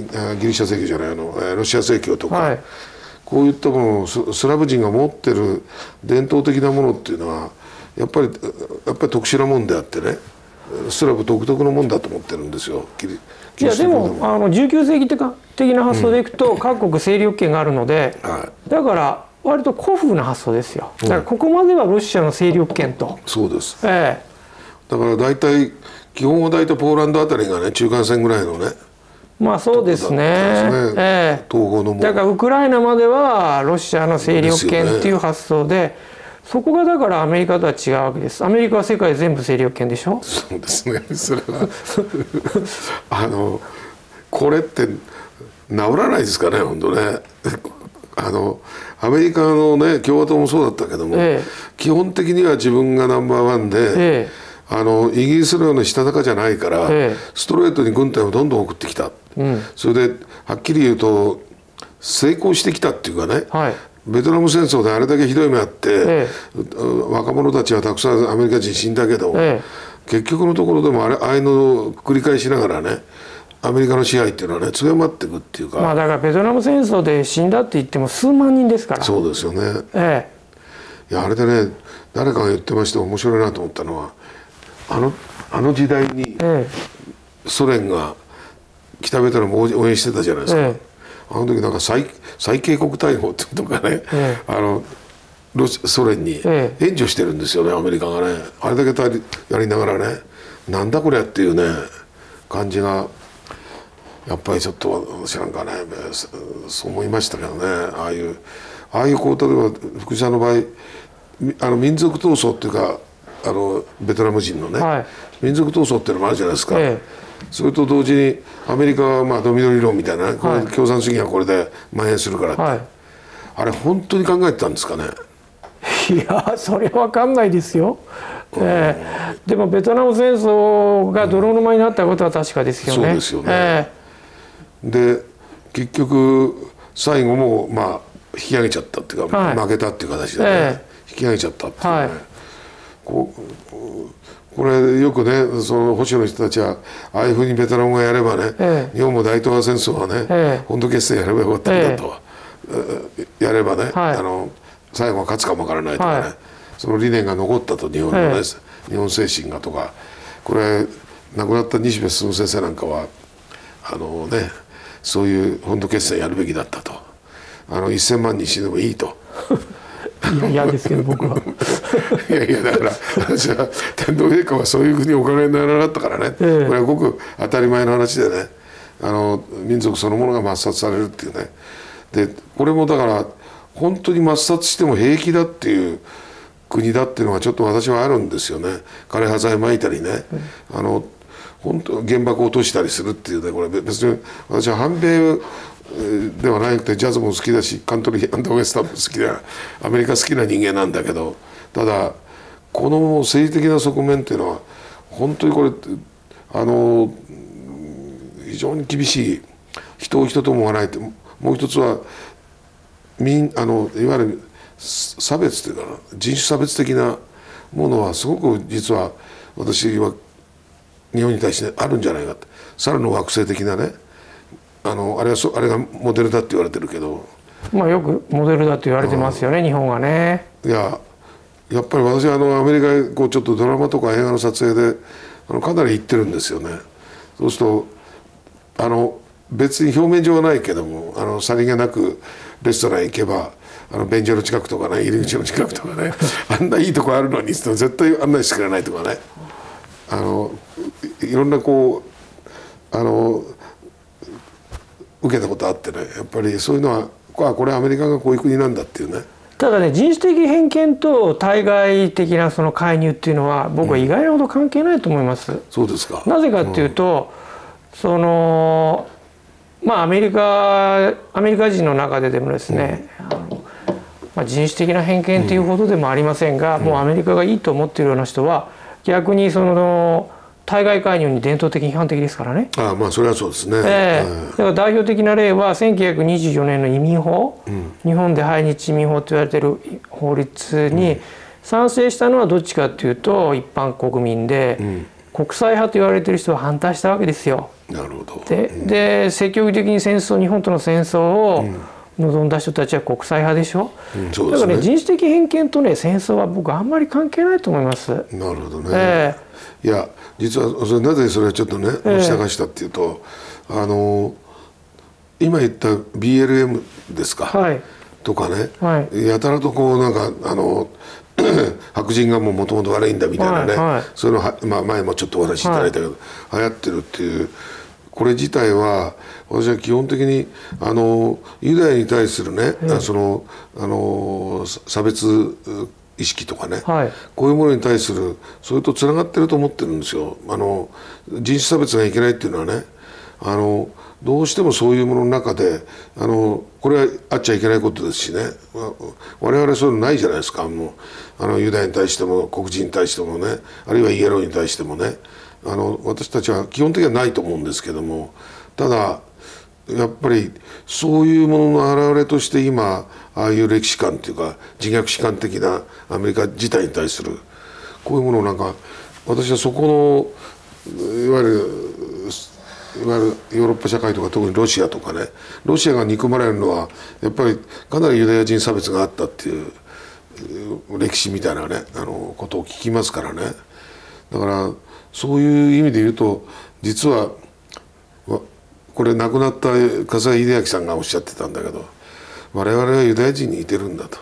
シャ正教じゃないロシア正教とか、こういったものをスラブ人が持ってる伝統的なものっていうのはやっぱり特殊なもんであってね、スラブ独特のもんだと思ってるんですよ。いやでも19世紀的な発想でいくと、各国勢力圏があるので、だから割と古風な発想ですよ。だからここまではロシアの勢力圏と、そうです、だから大体基本は大体ポーランドあたりがね中間線ぐらいのね、まあそうですね、統合のもだからウクライナまではロシアの勢力圏っていう発想で、そこがだからアメリカとは違うわけです。アメリカは世界全部勢力圏でしょ。そうですね。それはこれって治らないですかね本当ね。アメリカのね共和党もそうだったけども、基本的には自分がナンバー1で、イギリスのようなしたたかじゃないから、ストレートに軍隊をどんどん送ってきた。それではっきり言うと成功してきたっていうかね。ベトナム戦争であれだけひどい目あって、若者たちはたくさんアメリカ人死んだけど、結局のところでもああいうのを繰り返しながらねアメリカの支配っていうのはね強まっていくっていうか、まあだからベトナム戦争で死んだって言っても数万人ですから。そうですよね、いやあれでね誰かが言ってまして面白いなと思ったのはあの時代にソ連が北ベトナムを応援してたじゃないですか、あの時なんか最恵国大砲とかね、ソ連に援助してるんですよねアメリカがね。あれだけやりながらねなんだこりゃっていうね感じがやっぱりちょっと私なんかねそう思いましたけどね。ああいうこう例えば福井さんの場合民族闘争っていうかベトナム人のね、はい、民族闘争っていうのもあるじゃないですか、それと同時にアメリカはまあドミノ理論みたいな、これ共産主義がこれで蔓延するからって、はい、あれ本当に考えてたんですかね。いやそれは分かんないですよ、でもベトナム戦争が泥沼になったことは確かですよね、そうですよね、で結局最後もまあ引き上げちゃったっていうか、はい、負けたっていう形で、ね引き上げちゃったっていうね、はい、これよくねその保守の人たちはああいうふうにベトナムがやればね、日本も大東亜戦争はね、本土決戦やればよかったんだと、やればね、はい、最後は勝つかもわからないとかね、はい、その理念が残ったと日本のね、日本精神がとか、これ亡くなった西部進先生なんかはねそういう本土決戦やるべきだったと、1000万人死んでもいいと。嫌ですけど僕は。いやいやだから私は天皇陛下はそういうふうにお考えにならなかったからね、これはごく当たり前の話でね、民族そのものが抹殺されるっていうね、でこれもだから本当に抹殺しても平気だっていう国だっていうのがちょっと私はあるんですよね。枯葉剤撒いたりね、本当原爆を落としたりするっていうね、これ別に私は反米ではなくてジャズも好きだしカントリー&ウェスタンも好きだ、アメリカ好きな人間なんだけど、ただこの政治的な側面っていうのは本当にこれ非常に厳しい、人を人と思わないって、もう一つはいわゆる差別というか人種差別的なものはすごく実は私は日本に対してあるんじゃないかって、猿の惑星的なね、あれがモデルだって言われてるけど、まあよくモデルだと言われてますよね、日本はね。いややっぱり私はアメリカへこうちょっとドラマとか映画の撮影でかなり行ってるんですよね。そうすると別に表面上はないけどもさりげなくレストラン行けば便所の近くとかね、入り口の近くとかねあんないいとこあるのに絶対案内してくれないとかね、いろんなこう受けたことあってね、やっぱりそういうのはこれアメリカがこういう国なんだっていうね。ただね、人種的偏見と対外的なその介入っていうのは僕は意外なほど関係ないと思います、そうですか。なぜかっていうと、そのまあアメリカ人の中ででもですね、人種的な偏見っていうほどでもありませんが、もうアメリカがいいと思っているような人は逆にその対外介入に伝統的に批判的ですからね。ああ、まあそれはそうですね。だから代表的な例は1924年の移民法、日本で排日移民法と言われている法律に賛成したのはどっちかというと一般国民で、国際派と言われている人は反対したわけですよ。なるほど。で積極的に日本との戦争を望んだ人たちは国際派でしょ。だからね、人種的偏見とね戦争は僕あんまり関係ないと思います。なるほどね。いや実はそれなぜそれはちょっとね従したっていうと、今言った BLM ですか、はい、とかね、はい、やたらとこうなんか白人がもともと悪いんだみたいなね、そういうのは、まあ、前もちょっとお話しいただいたけど、はい、流行ってるっていう、これ自体は私は基本的にユダヤに対するね、差別意識とかね、こういうものに対するそれとつながってると思ってるんですよ。人種差別がいけないっていうのはね、どうしてもそういうものの中でこれはあっちゃいけないことですしね、我々そういうのないじゃないですか。ユダヤに対しても黒人に対してもね、あるいはイエローに対してもね、私たちは基本的にはないと思うんですけども、ただやっぱりそういうものの表れとして今ああいう歴史観というか自虐史観的なアメリカ自体に対するこういうものをなんか私はそこのいわゆるヨーロッパ社会とか特にロシアとかね、ロシアが憎まれるのはやっぱりかなりユダヤ人差別があったっていう歴史みたいなねことを聞きますからね。だからそういう意味で言うと実はこれ亡くなった笠井秀明さんがおっしゃってたんだけど、我々はユダヤ人に似てるんだと、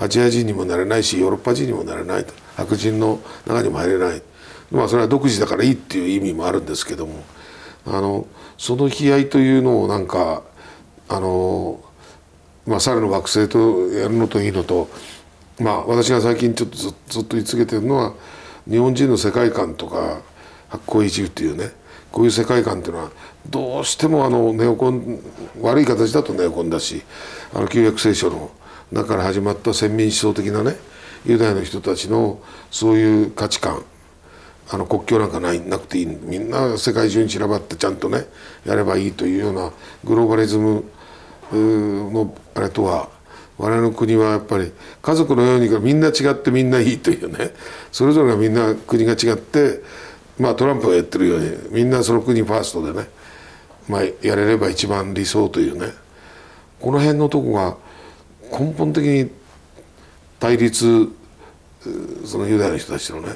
アジア人にもなれないしヨーロッパ人にもなれないと、白人の中にも入れない、まあそれは独自だからいいっていう意味もあるんですけども、その悲哀というのをなんか猿の惑星とやるのといいのとまあ私が最近ちょっとずっと言い続けてるのは、日本人の世界観とか発酵一部っていうね、こういう世界観っていうのはどうしてもネオコン、悪い形だとネオコンだし、旧約聖書の中から始まった先民思想的なね、ユダヤの人たちのそういう価値観、国境なんかなくていい、みんな世界中に散らばってちゃんとねやればいいというようなグローバリズムのあれとは、我々の国はやっぱり家族のようにみんな違ってみんないいというね、それぞれがみんな国が違って、まあトランプがやってるようにみんなその国ファーストでね、まあ、やれれば一番理想というね、この辺のとこが根本的に対立、そのユダヤの人たちのね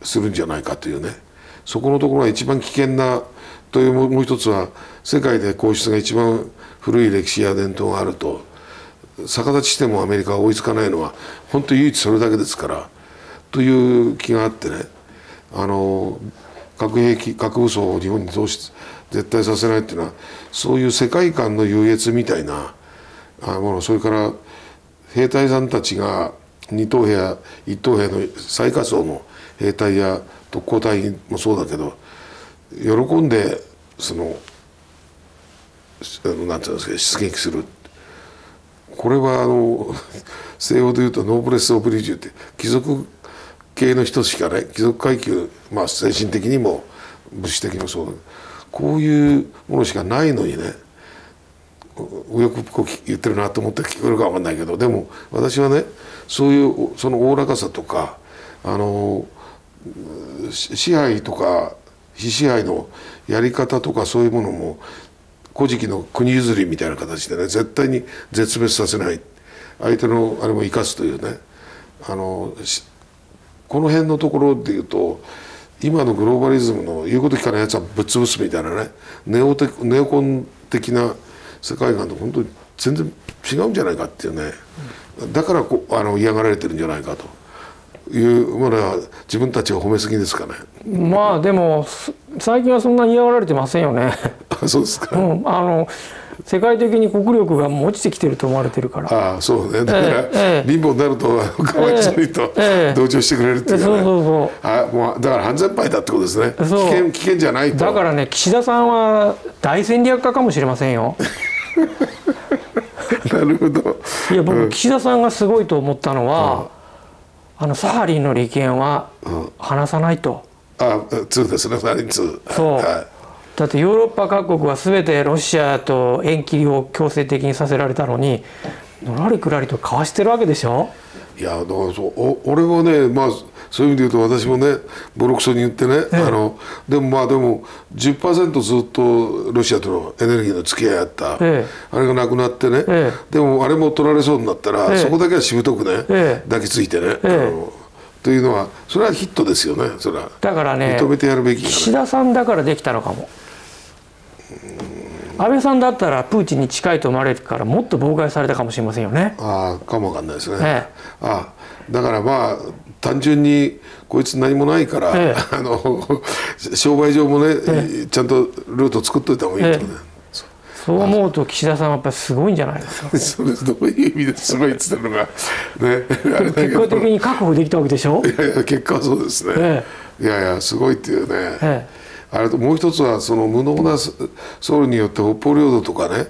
するんじゃないかというね、そこのところが一番危険なという、もう一つは世界で皇室が一番古い歴史や伝統があると、逆立ちしてもアメリカが追いつかないのは本当唯一それだけですからという気があってね、核兵器、核武装を日本に増し絶対させないっていうのは、そういう世界観の優越みたいなもの、それから兵隊さんたちが二等兵や一等兵の最下層の兵隊や特攻隊もそうだけど、喜んでそのなんていうんですか、出撃する、これは西欧でいうとノーブレス・オブリジューって、貴族系の人しかね、貴族階級、まあ精神的にも物質的にもそうだけど、こういうものしかないのにね、右翼っぽく言ってるなと思って聞こえるかわかんないけど、でも私はね、そういうそのおおらかさとか支配とか非支配のやり方とか、そういうものも古事記の国譲りみたいな形でね、絶対に絶滅させない、相手のあれも生かすというね、この辺のところでいうと、今のグローバリズムの言うこと聞かないやつはぶっ潰すみたいなね、ネオコン的な世界観と本当に全然違うんじゃないかっていうね、だから嫌がられてるんじゃないかというものは、自分たちを褒めすぎですかね。まあでも最近はそんなに嫌がられてませんよね。そうですか。うん、世界的に国力がもう落ちてきてると思われてるから。ああ、そうね。だから、貧乏になるとかわいそうにと、同情してくれるっていうね。そうそうそう。あ、もうだから半全敗だってことですね。危険じゃないと。だからね、岸田さんは大戦略家かもしれませんよ。なるほど。いや、僕、岸田さんがすごいと思ったのは、サハリンの利権は離さないと。あ、2ですね。サハリン2。そう。はい、だってヨーロッパ各国は全てロシアと縁切りを強制的にさせられたのに、のらりくらりとかわしてるわけでしょ。いや、だから俺はね、まあそういう意味で言うと私もね、ボロクソに言ってね、でもまあでも 10% ずっとロシアとのエネルギーの付き合いあった、あれがなくなってね、でもあれも取られそうになったら、そこだけはしぶとくね、抱きついてね。というのは、それはヒットですよね。それはだからね、認めてやるべきかな。岸田さんだからできたのかも。安倍さんだったらプーチンに近いと思われるから、もっと妨害されたかもしれませんよね。ああ、かもわかんないですね。ああ、だからまあ単純にこいつ何もないから、商売上もね、ちゃんとルート作っといた方がいいってことね。そう思うと岸田さんはやっぱりすごいんじゃないですか。そうです。どういう意味ですごいっつってるのがね。結果的に確保できたわけでしょ。いやいや、結果はそうですね。いやいや、すごいっていうね。あれともう一つは、その無能なソウルによって北方領土とかね、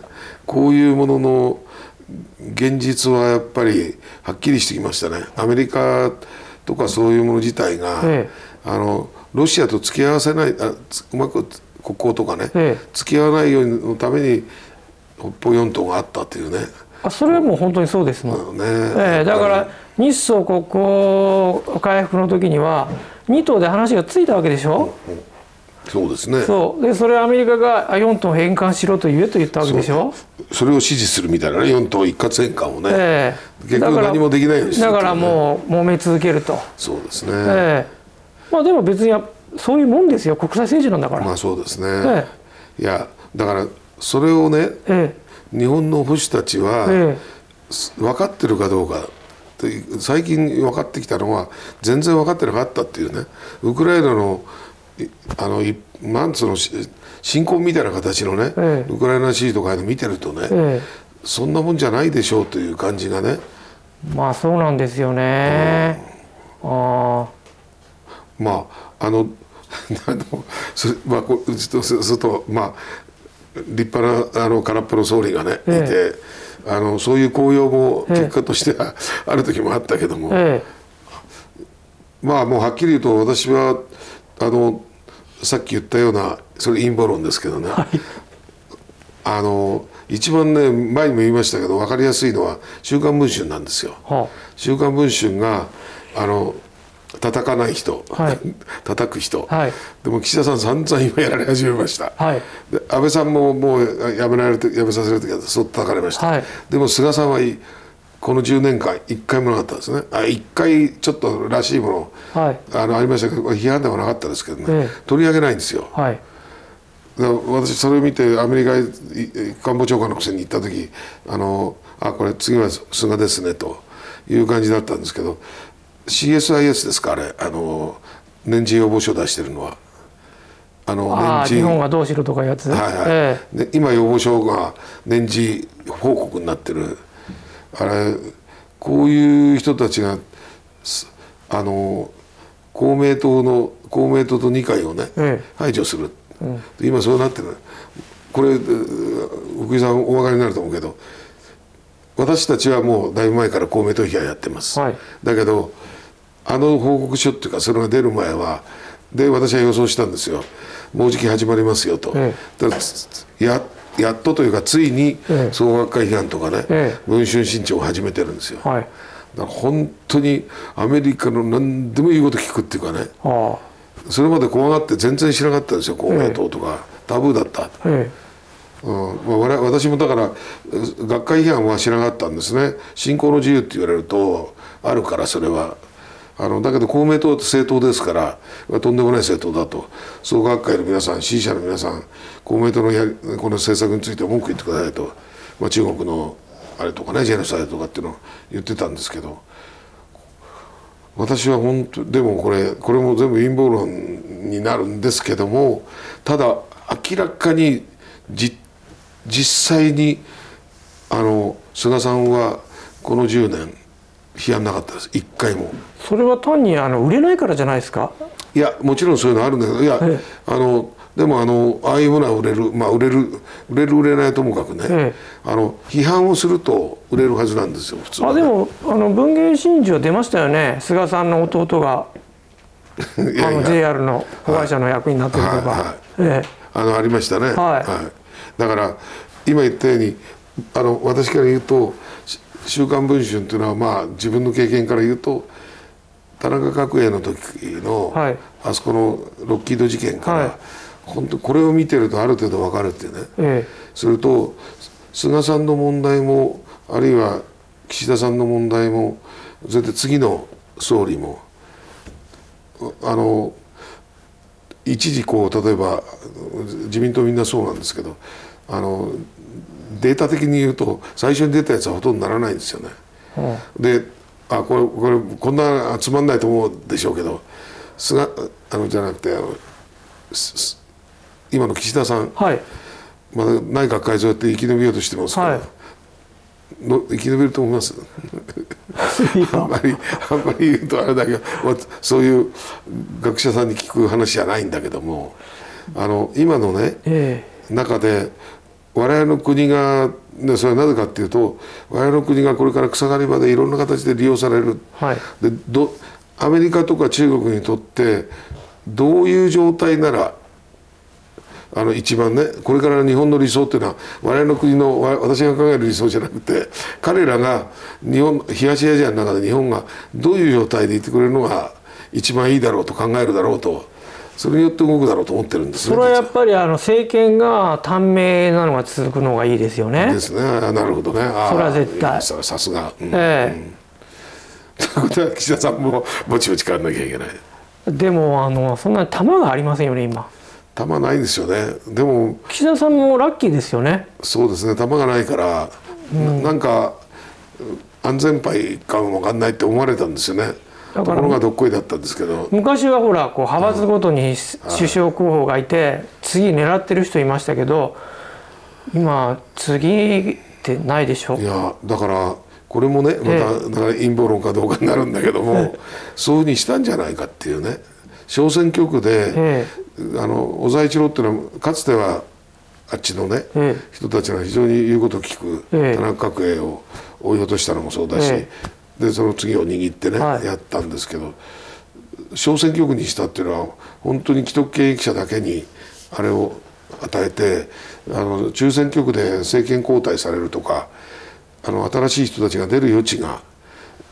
こういうものの現実はやっぱりはっきりしてきましたね。アメリカとかそういうもの自体が、ロシアと付き合わせない、うまく国交とかね、付き合わないようにのために北方四島があったというね。あ、それはもう本当にそうですもんね。だから日ソ国交回復の時には2島で話がついたわけでしょ。そうですね。そうで、それアメリカが4島返還しろと言えと言ったわけでしょ。 それを支持するみたいなね、4島一括返還をね、結局何もできないようにする、ね、だからもう揉め続けると。そうですね。まあでも別にそういうもんですよ、国際政治なんだから。まあそうですね。いや、だからそれをね、日本の保守たちは、分かってるかどうか。最近分かってきたのは、全然分かってなかったっていうね、ウクライナのなんつうの、新婚みたいな形のね、ウクライナ支持とか見てるとね、そんなもんじゃないでしょうという感じがね、まあそうなんですよね。ああ、まあずっとすると、まあ立派な空っぽの総理がね、いて、そういう公用も結果としては、ある時もあったけども、まあもうはっきり言うと私はさっき言ったような、それ陰謀論ですけどね、はい、一番ね、前にも言いましたけど分かりやすいのは「週刊文春」なんですよ。はあ、週刊文春が叩かない人、はい、叩く人、はい、でも岸田さん散々今やられ始めました、はい、で安倍さんももう辞めさせる時はそっと叩かれました、はい、でも菅さんはこの10年間1回もなかったんですね。1回ちょっとらしいもの、はい、ありましたけど批判ではなかったですけどね、取り上げないんですよ。はい、私それを見てアメリカ官房長官のくせに行った時これ次は菅ですねという感じだったんですけど、 CSIS ですか、あれ年次要望書を出してるのは日本がどうしろとかいうやつ、今要望書が年次報告になってる、あれこういう人たちが公明党と二階をね、排除する。今そうなってる。これ福井さんお分かりになると思うけど、私たちはもうだいぶ前から公明党批判やってます、はい、だけど報告書っていうかそれが出る前はで私は予想したんですよ。もうじき始まりますよと、やっとというかついに創学会批判とかね、文春新潮を始めてるんですよ、はい、だから本当にアメリカの何でも言うこと聞くっていうかね、それまで怖がって全然知らなかったんですよ、公明党とか、タブーだった、私もだから学会批判は知らなかったんですね。信仰の自由って言われるとあるから、それはだけど公明党って政党ですからとんでもない政党だと、創価学会の皆さん、支持者の皆さん、公明党のこの政策について文句言ってくださいと、まあ、中国のあれとかね、ジェノサイドとかっていうのを言ってたんですけど。私は本当でもこれも全部陰謀論になるんですけども、ただ明らかに実際に菅さんはこの10年批判なかったです、一回も。それは単に売れないからじゃないですか。いやもちろんそういうのあるんだけど、いや、でもああいうものは売れる、まあ売れないともかくね、批判をすると売れるはずなんですよ、普通はね。あ、でも文藝春秋は出ましたよね、菅さんの弟がJR の子会社の役員になってるとか、ありましたね。だから今言ったように私から言うと「週刊文春」っていうのは、まあ自分の経験から言うと田中角栄の時の、はい、あそこのロッキード事件から、はい、本当これを見てるとある程度分かるってね、それと菅さんの問題もあるいは岸田さんの問題もそれで次の総理も一時例えば自民党みんなそうなんですけどデータ的に言うと最初に出たやつはほとんどならないんですよね。でこんなつまんないと思うでしょうけど、じゃなくて今の岸田さん、まだ内閣改造やって生き延びようとしてますから、生き延びると思いますあんまり言うとあれだけど、そういう学者さんに聞く話じゃないんだけども、今のね、中で我々の国が、それはなぜかっていうと我々の国がこれから草刈り場でいろんな形で利用される、でアメリカとか中国にとってどういう状態なら一番ね、これからの日本の理想っていうのは我々の国の私が考える理想じゃなくて、彼らが東アジアの中で日本がどういう状態でいてくれるのが一番いいだろうと考えるだろうと、それによって動くだろうと思ってるんです。それはやっぱり政権が短命なのが続くのがいいですよね。ですね。なるほどね。それは絶対。さすが。ということは岸田さんもぼちぼち変わらなきゃいけない。でもそんなに弾がありませんよね今。弾ないんですよね。でも岸田さんもラッキーですよね。そうですね。弾がないから、なんか安全牌かもわかんないって思われたんですよね。ところがどっこいだったんですけど、昔はほら派閥ごとに首相候補がいて次狙ってる人いましたけど、今次ってないでしょ。いやだからこれもね、まただから陰謀論かどうかになるんだけども、そういうふうにしたんじゃないかっていうね。小選挙区で小沢一郎っていうのはかつてはあっちのね人たちが非常に言うことを聞く、田中角栄を追い落としたのもそうだし、でその次を握ってねやったんですけど、小選挙区にしたっていうのは本当に既得権益者だけにあれを与えて、中選挙区で政権交代されるとか、新しい人たちが出る余地が、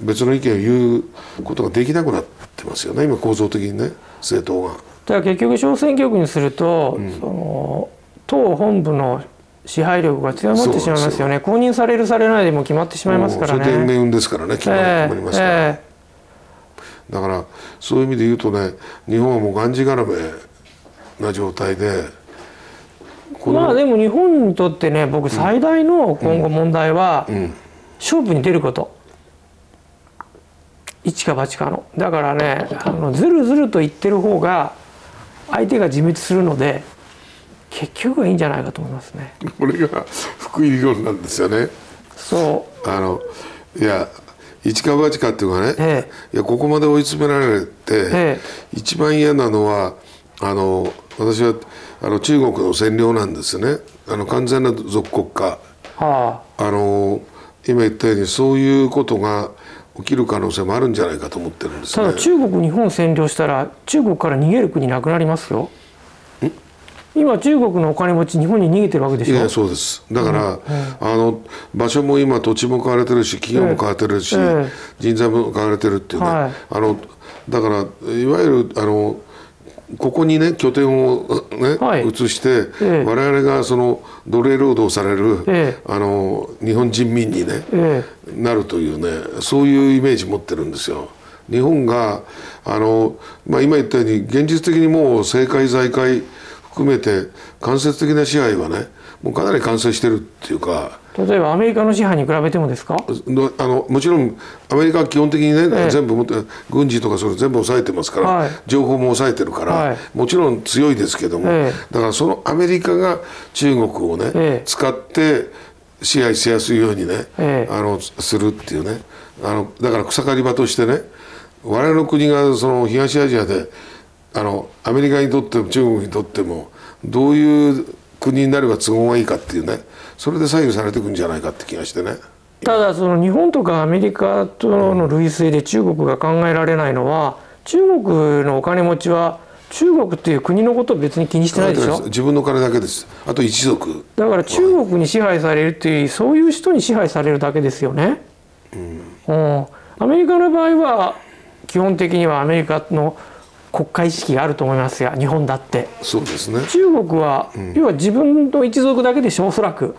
別の意見を言うことができなくなってますよね、今構造的にね、政党が。だから結局小選挙区にすると、その党本部の支配力が強まってしまいますよね。公認されるされないでも決まってしまいますからね。それで運命運ですからね、決まりますから。だからそういう意味で言うとね、日本はもうがんじがらめな状態で。まあでも日本にとってね、僕最大の今後問題は勝負に出ること、一か八かの。だからね、ずるずると言ってる方が相手が自滅するので、結局はいいんじゃないかと思いますね。これが福井理論なんですよね。そう。いや一か八かっていうかね、いやここまで追い詰められて、一番嫌なのは私は。中国の占領なんですね。完全な属国化、今言ったようにそういうことが起きる可能性もあるんじゃないかと思ってるんですね。ただ中国日本占領したら中国から逃げる国なくなりますよ。今中国のお金持ち日本に逃げてるわけでしょ。いやそうです。だから、場所も今土地も買われてるし企業も買われてるし、人材も買われてるっていうね、だからいわゆるここにね拠点をね、移して、我々がその奴隷労働される、日本人民に、ねなるというね、そういうイメージ持ってるんですよ。日本が今言ったように現実的にもう政界財界含めて間接的な支配はねもうかなり完成してるっていうか。例えばアメリカの支配に比べてもですか？もちろんアメリカは基本的にね、全部持って軍事とかそれ全部抑えてますから、情報も抑えてるから、もちろん強いですけども、だからそのアメリカが中国をね、使って支配しやすいようにね、するっていうね、だから草刈り場としてね我々の国がその東アジアでアメリカにとっても中国にとってもどういう国になれば都合がいいかっていうね、それで左右されていくんじゃないかって気がしてね。ただその日本とかアメリカとの類推で中国が考えられないのは、中国のお金持ちは中国っていう国のことを別に気にしてないでしょ。自分の金だけです。あと一族だから中国に支配されるっていう、そういう人に支配されるだけですよね。アメリカの場合は基本的にはアメリカの国家意識があると思いますが、日本だってそうですね。中国は、要は自分の一族だけでしょ、おそらく。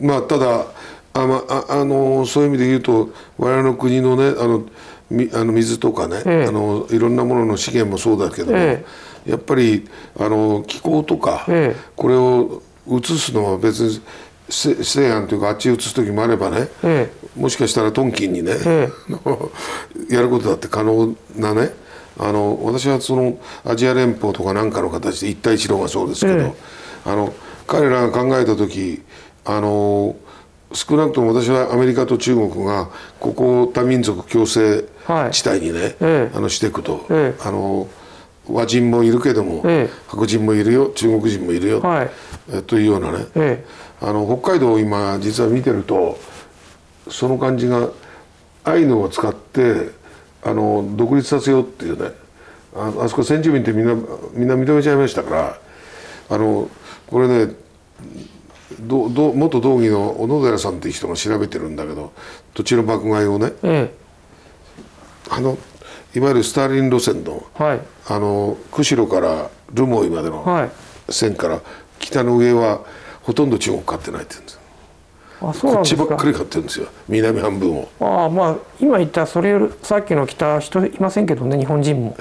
まあただそういう意味で言うと我々の国のね水とかね、いろんなものの資源もそうだけども、やっぱり気候とか、これを移すのは別に西安というかあっち移す時もあればね、もしかしたらトンキンにね、やることだって可能なね。私はそのアジア連邦とかなんかの形で一帯一路がそうですけど、彼らが考えた時少なくとも私はアメリカと中国がここを多民族共生地帯にね、していくと、和人もいるけども、白人もいるよ、中国人もいるよ、というようなね、北海道を今実は見てるとその感じがアイヌを使って。独立させようっていうね、あそこ先住民ってみんな認めちゃいましたから、これね元道義の小野寺さんっていう人が調べてるんだけど、土地の爆買いをね、いわゆるスターリン路線の、釧路から留萌までの線から、北の上はほとんど中国買ってないって言うんですよ。こっちばっかり買ってるんですよ、南半分を。まあ今言ったそれさっきの来た人いませんけどね、日本人も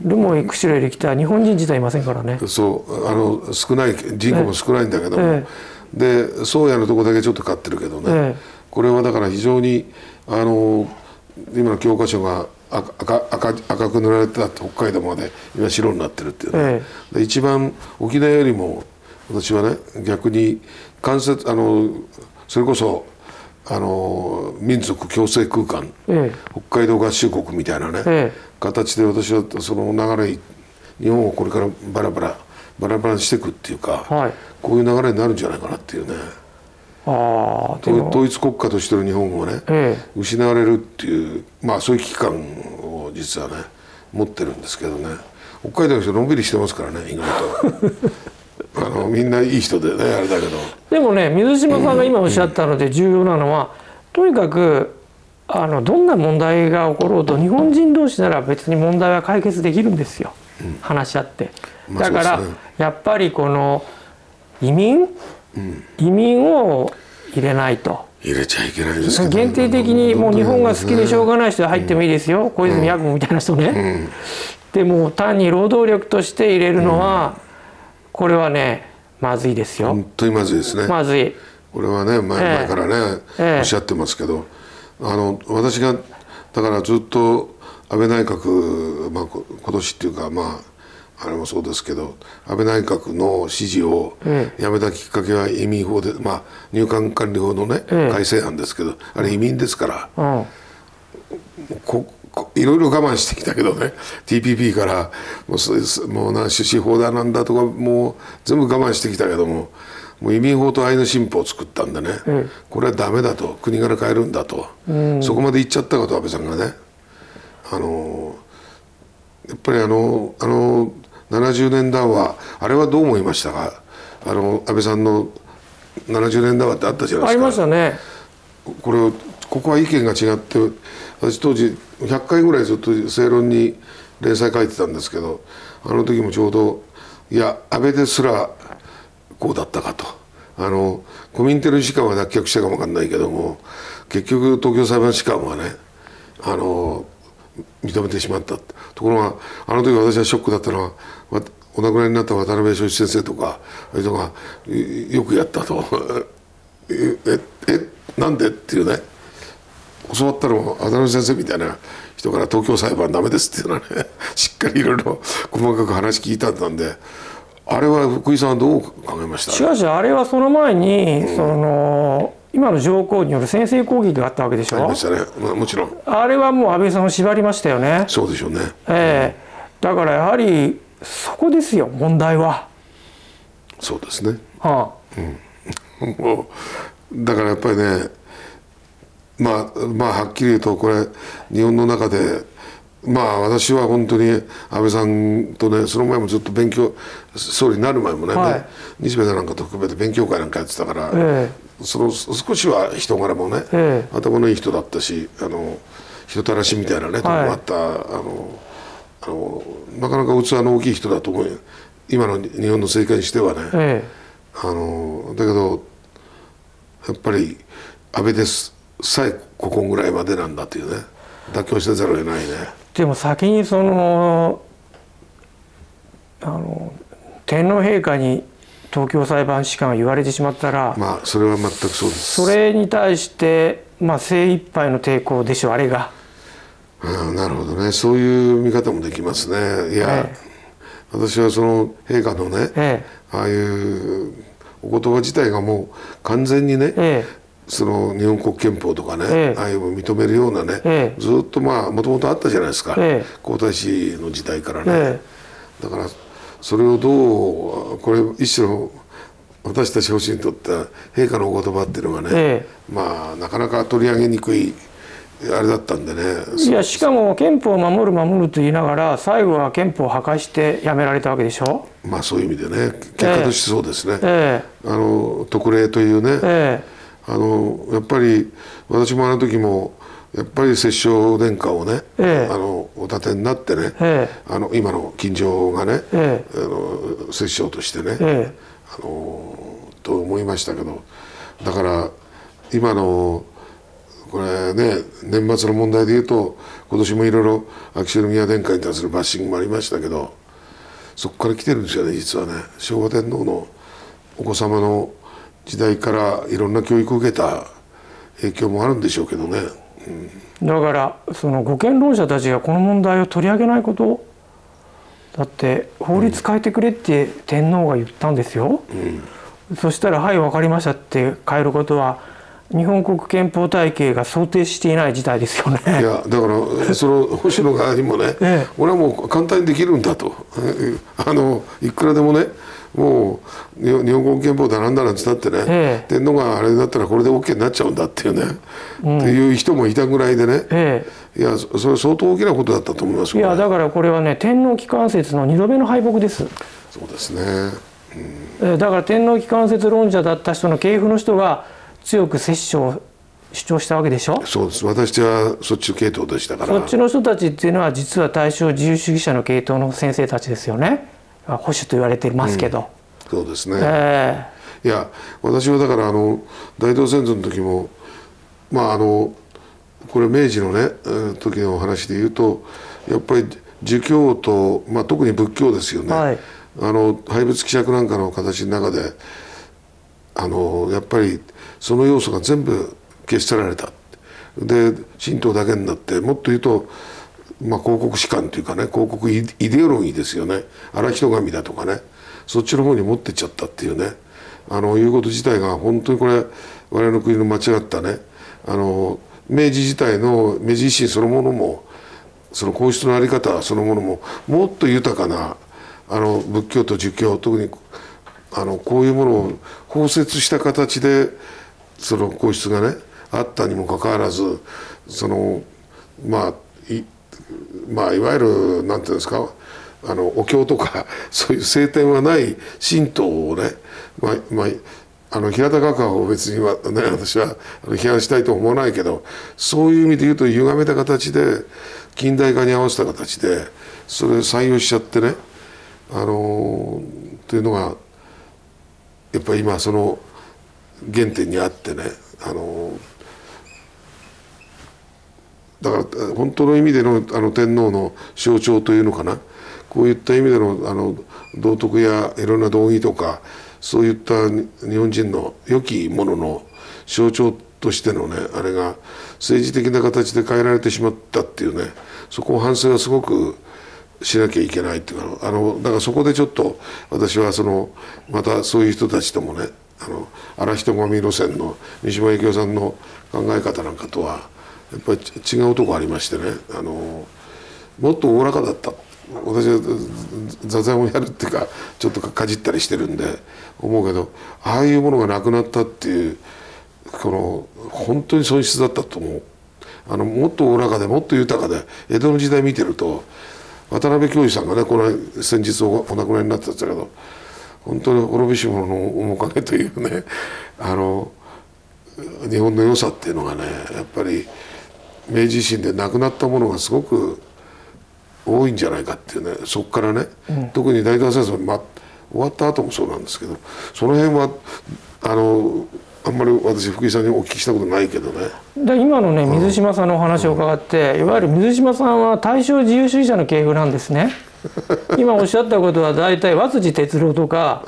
留萌釧路より来た日本人自体いませんからね。そう少ない、人口も少ないんだけども、で宗谷のとこだけちょっと買ってるけどね、これはだから非常に今の教科書が赤く塗られてあって北海道まで今白になってるっていうね、で一番沖縄よりも私はね逆にそれこそ民族共生空間、北海道合衆国みたいなね、形で私はその流れ、日本をこれからバラバラにしていくっていうか、こういう流れになるんじゃないかなっていうね。統一国家としての日本をね、失われるっていう、まあそういう危機感を実はね持ってるんですけどね。北海道の人のんびりしてますからね、意外と。みんないい人でね、あれだけど。でもね、水島さんが今おっしゃったので重要なのは、とにかくどんな問題が起ころうと日本人同士なら別に問題は解決できるんですよ、話し合って。だから、やっぱりこの移民を入れないと。入れちゃいけないですけど、限定的にもう日本が好きでしょうがない人入ってもいいですよ、小泉八雲みたいな人ね。でも単に労働力として入れるのは、これはね、まずいですよ。本当にまずいですね。まずい。これはね、前からね、おっしゃってますけど、私がだからずっと安倍内閣、まあ今年っていうか、まああれもそうですけど、安倍内閣の支持をやめたきっかけは移民法で、まあ入管管理法のね改正案ですけど、あれ移民ですから。いろいろ我慢してきたけどね、 TPP からもう何種子法だなんだとかもう全部我慢してきたけども、移民法とアイヌ新法を作ったんでね、これはダメだと、国から変えるんだと、そこまで言っちゃったこと、安倍さんがね、やっぱり70年談話、あれはどう思いましたか。安倍さんの70年談話ってあったじゃないですか。ありましたね。ここは意見が違って、私当時100回ぐらいずっと正論に連載書いてたんですけど、あの時もちょうど、いや安倍ですらこうだったかと、コミンテル士官は脱却したかもわかんないけども、結局東京裁判士官はね認めてしまった。ところがあの時私はショックだったのは、お亡くなりになった渡辺正一先生とかあれとかよくやったとなんでっていうね、教わったのも渡辺先生みたいな人から東京裁判ダメですっていうのはねしっかりいろいろ細かく話聞いたんで、あれは福井さんはどう考えました。しかしあれはその前に、今の上皇による先制攻撃があったわけでしょ。ありましたね、もちろん。あれはもう安倍さんを縛りましたよね。そうでしょうね。だからやはりそこですよ、問題は。そうですね。だからやっぱりね、はっきり言うと、これ日本の中で、私は本当に安倍さんとね、その前もずっと勉強、総理になる前もね、日米なんかと含めて勉強会なんかやってたから、少しは人柄もね、頭のいい人だったし、人たらしみたいなねところもあった、なかなか器の大きい人だと思う、今の日本の政界にしてはね。だけどやっぱり安倍ですさえここぐらいまでなんだというね、妥協せざるを得ないね。でも先に天皇陛下に東京裁判士官は言われてしまったら、それは全くそうです。それに対して、精一杯の抵抗でしょう、あれが。なるほどね、そういう見方もできますね。いや、私はその陛下のね、ああいうお言葉自体がもう完全にね、その日本国憲法とかね、ああいうの認めるようなね、ずっともともとあったじゃないですか、皇太子の時代からね、だからそれをどう、これ一種の私たち保身にとっては陛下のお言葉っていうのがね、なかなか取り上げにくいあれだったんでね。いや、しかも憲法を守ると言いながら、最後は憲法を破壊してやめられたわけでしょ。そういう意味でね、結果としてそうですね。特例というね、やっぱり私もあの時もやっぱり摂政殿下をね、お立てになってね、今の金城がね、摂政としてね、と思いましたけど、だから今のこれね、年末の問題でいうと、今年もいろいろ秋篠宮殿下に対するバッシングもありましたけど、そこから来てるんですよね、実はね。昭和天皇のお子様の時代からいろんな教育を受けた影響もあるんでしょうけどね。だからその護憲論者たちがこの問題を取り上げないこと、だって法律変えてくれって天皇が言ったんですよ。そしたら「はい、分かりました」って変えることは日本国憲法体系が想定していない事態ですよね。いや、だからその星野側にもね、俺はもう簡単にできるんだと、いくらでもね、もう日本国憲法だなんだなんつったってね、天皇があれだったらこれで OK になっちゃうんだっていうね、っていう人もいたぐらいでね、いや、それは相当大きなことだったと思いますよ、ね。いや、だからこれはね、天皇機関説の2度目の敗北です。そうですね、だから天皇機関説論者だった人の系譜の人が強く摂政を主張したわけでしょ。そうです。私はそっちの系統でしたから。そっちの人たちっていうのは実は大正自由主義者の系統の先生たちですよね。保守と言われてますけど。そうですね。いや、私はだから大東戦争の時も、まあこれ明治のね時のお話で言うと、やっぱり儒教と、まあ、特に仏教ですよね。はい、廃仏毀釈なんかの形の中で。やっぱりその要素が全部消し去られた。で神道だけになって、もっと言うと、まあ、広告史観というかね、広告イデオロギーですよね。荒人神だとかね、そっちの方に持ってっちゃったっていうね、いうこと自体が本当にこれ我々の国の間違ったね、明治時代の明治維新そのものも、その皇室の在り方そのものも、もっと豊かな仏教と儒教、特にこういうものを包摂した形でその皇室がねあったにもかかわらず、そのまあいわゆるなんていうんですか、お経とかそういう聖典はない神道をね、平田学派を別には、ね、私は批判したいとは思わないけど、そういう意味で言うと歪めた形で近代化に合わせた形でそれを採用しちゃってね、というのが。やっぱり今その原点にあってね、だから本当の意味での天皇の象徴というのかな、こういった意味での道徳やいろんな道義とか、そういった日本人の良きものの象徴としてのね、あれが政治的な形で変えられてしまったっていうね、そこを反省はすごくしなきゃいけないっていうか、だからそこでちょっと私はまたそういう人たちともね、荒人神路線の三島由紀夫さんの考え方なんかとはやっぱり違うとこありましてね、もっとおおらかだった。私は座禅をやるっていうかちょっとかじったりしてるんで思うけど、ああいうものがなくなったっていう、本当に損失だったと思う。もっとおおらかでもっと豊かで、江戸の時代見てると渡辺教授さんがね、この先日お亡くなりになってたんですけど、本当に滅びし者の面影というね、日本の良さっていうのがね、やっぱり明治維新でなくなったものがすごく多いんじゃないかっていうね、そこからね、特に大東亜戦争、終わった後もそうなんですけど、その辺はあんまり私福井さんにお聞きしたことないけどね。今のね水島さんのお話を伺って、いわゆる水島さんは大正自由主義者の系譜なんですね。今おっしゃったことは大体和辻哲郎とか、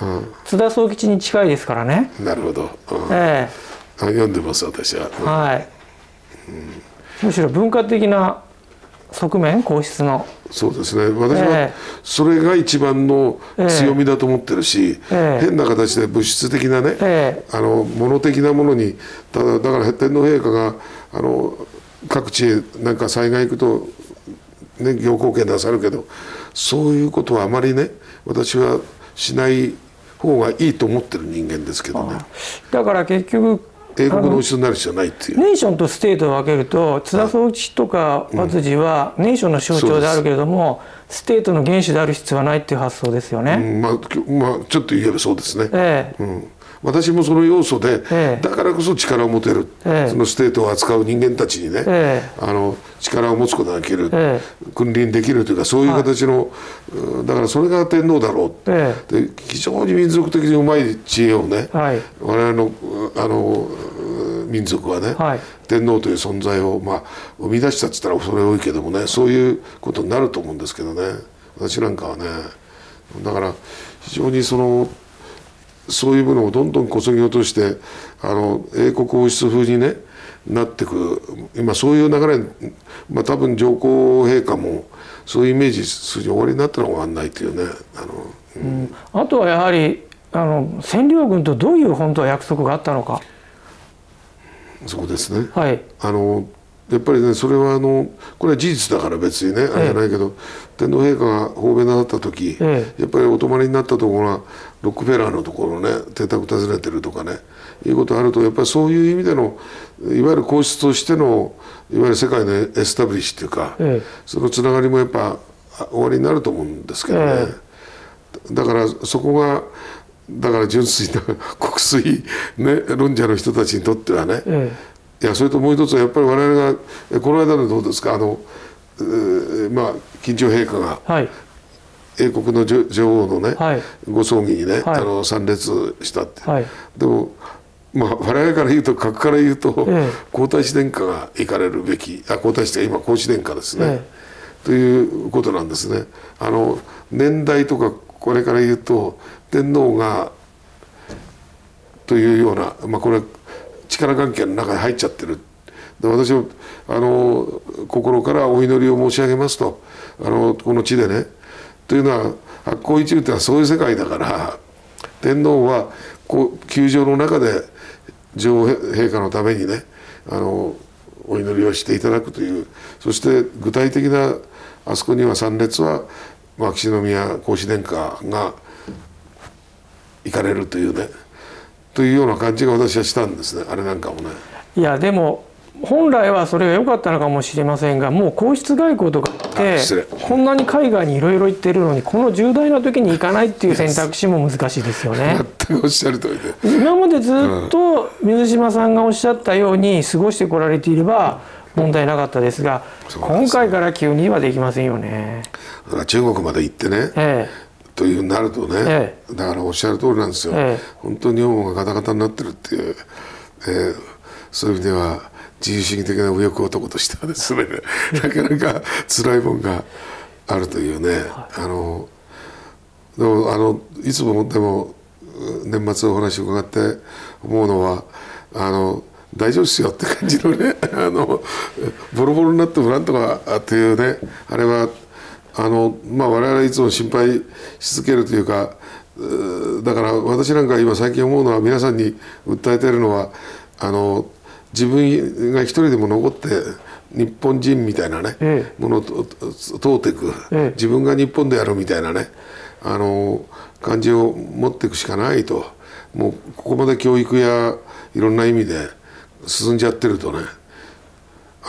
津田宗吉に近いですからね。なるほど。読んでます私は。はい。むしろ文化的な側面、皇室の。そうですね。私はそれが一番の強みだと思ってるし、変な形で物質的なね、物的なものに、だから天皇陛下が各地へなんか災害行くと、ね、行貢献なさるけど、そういうことはあまりね私はしない方がいいと思ってる人間ですけどね。だから結局英国の後ろになる必要ないっていう。ネーションとステートを分けると、津田宗吉とか和辻はネーションの象徴であるけれども、ステートの元首である必要はないっていう発想ですよね。まあちょっと言えばそうですね。私もその要素で、だからこそ力を持てる、そのステートを扱う人間たちにね、力を持つことができる、君臨できるというか、そういう形の、だからそれが天皇だろう、で非常に民族的にうまい知恵をね、我々の民族はね、天皇という存在を、生み出したっつったら恐れ多いけどもね、そういうことになると思うんですけどね、私なんかはね。だから非常にそういうものをどんどんこそぎ落として、英国王室風に、ね、なってく、今そういう流れに、多分上皇陛下もそういうイメージ筋終わりになったのがわかんないというね。あとはやはり占領軍とどういう本当は約束があったのか。そこですね。はい、やっぱりね、それはこれは事実だから別にね、あれじゃないけど、天皇陛下が訪米なさった時、やっぱりお泊まりになったところがロックフェラーのところね、邸宅訪ねてるとかね、いうことあると、やっぱりそういう意味でのいわゆる皇室としてのいわゆる世界のエスタブリッシュっていうか、そのつながりもやっぱおありになると思うんですけどね。だからそこが純粋な国粋、ね、論者の人たちにとってはね、いやそれともう一つはやっぱり我々がこの間のどうですか、まあ金城陛下が、はい、英国の女王のね、はい、ご葬儀にね、はい、参列したって、はい、でも、まあ、我々から言うと格から言うと、皇太子殿下が行かれるべき、あ、皇太子というか今皇子殿下ですね、ということなんですね。年代とかこれから言うと天皇がというような、まあ、これは力関係の中に入っちゃってる。で、私は心からお祈りを申し上げますと、この地でね、というのは発酵一流というのはそういう世界だから、天皇はこう宮城の中で女王陛下のためにね、お祈りをしていただくという、そして具体的なあそこには参列は、まあ、秋篠宮皇嗣殿下が行かれるというね、というような感じが私はしたんですね、あれなんかもね。いやでも本来はそれが良かったのかもしれませんが、もう皇室外交とかってこんなに海外にいろいろ行ってるのに、この重大な時に行かないっていう選択肢も難しいですよね。全くおっしゃる通りで、今までずっと水島さんがおっしゃったように過ごしてこられていれば問題なかったですが、今回から急にはできませんよね。だから中国まで行ってね、というふうになるとね、だからおっしゃる通りなんですよ、本当に日本がガタガタになってるっていう、そういう意味では自由主義的な右翼男としてはですね、なかなか辛いもんがあるというね、でもいつもでも年末お話を伺って思うのは、大丈夫ですよって感じのねボロボロになってもなんとかっていうね、あれはまあ、我々いつも心配し続けるというか、だから私なんか今最近思うのは、皆さんに訴えているのは、自分が一人でも残って日本人みたいなね、ものを問うていく、自分が日本でやるみたいなね、感じを持っていくしかないと。もうここまで教育やいろんな意味で進んじゃってるとね、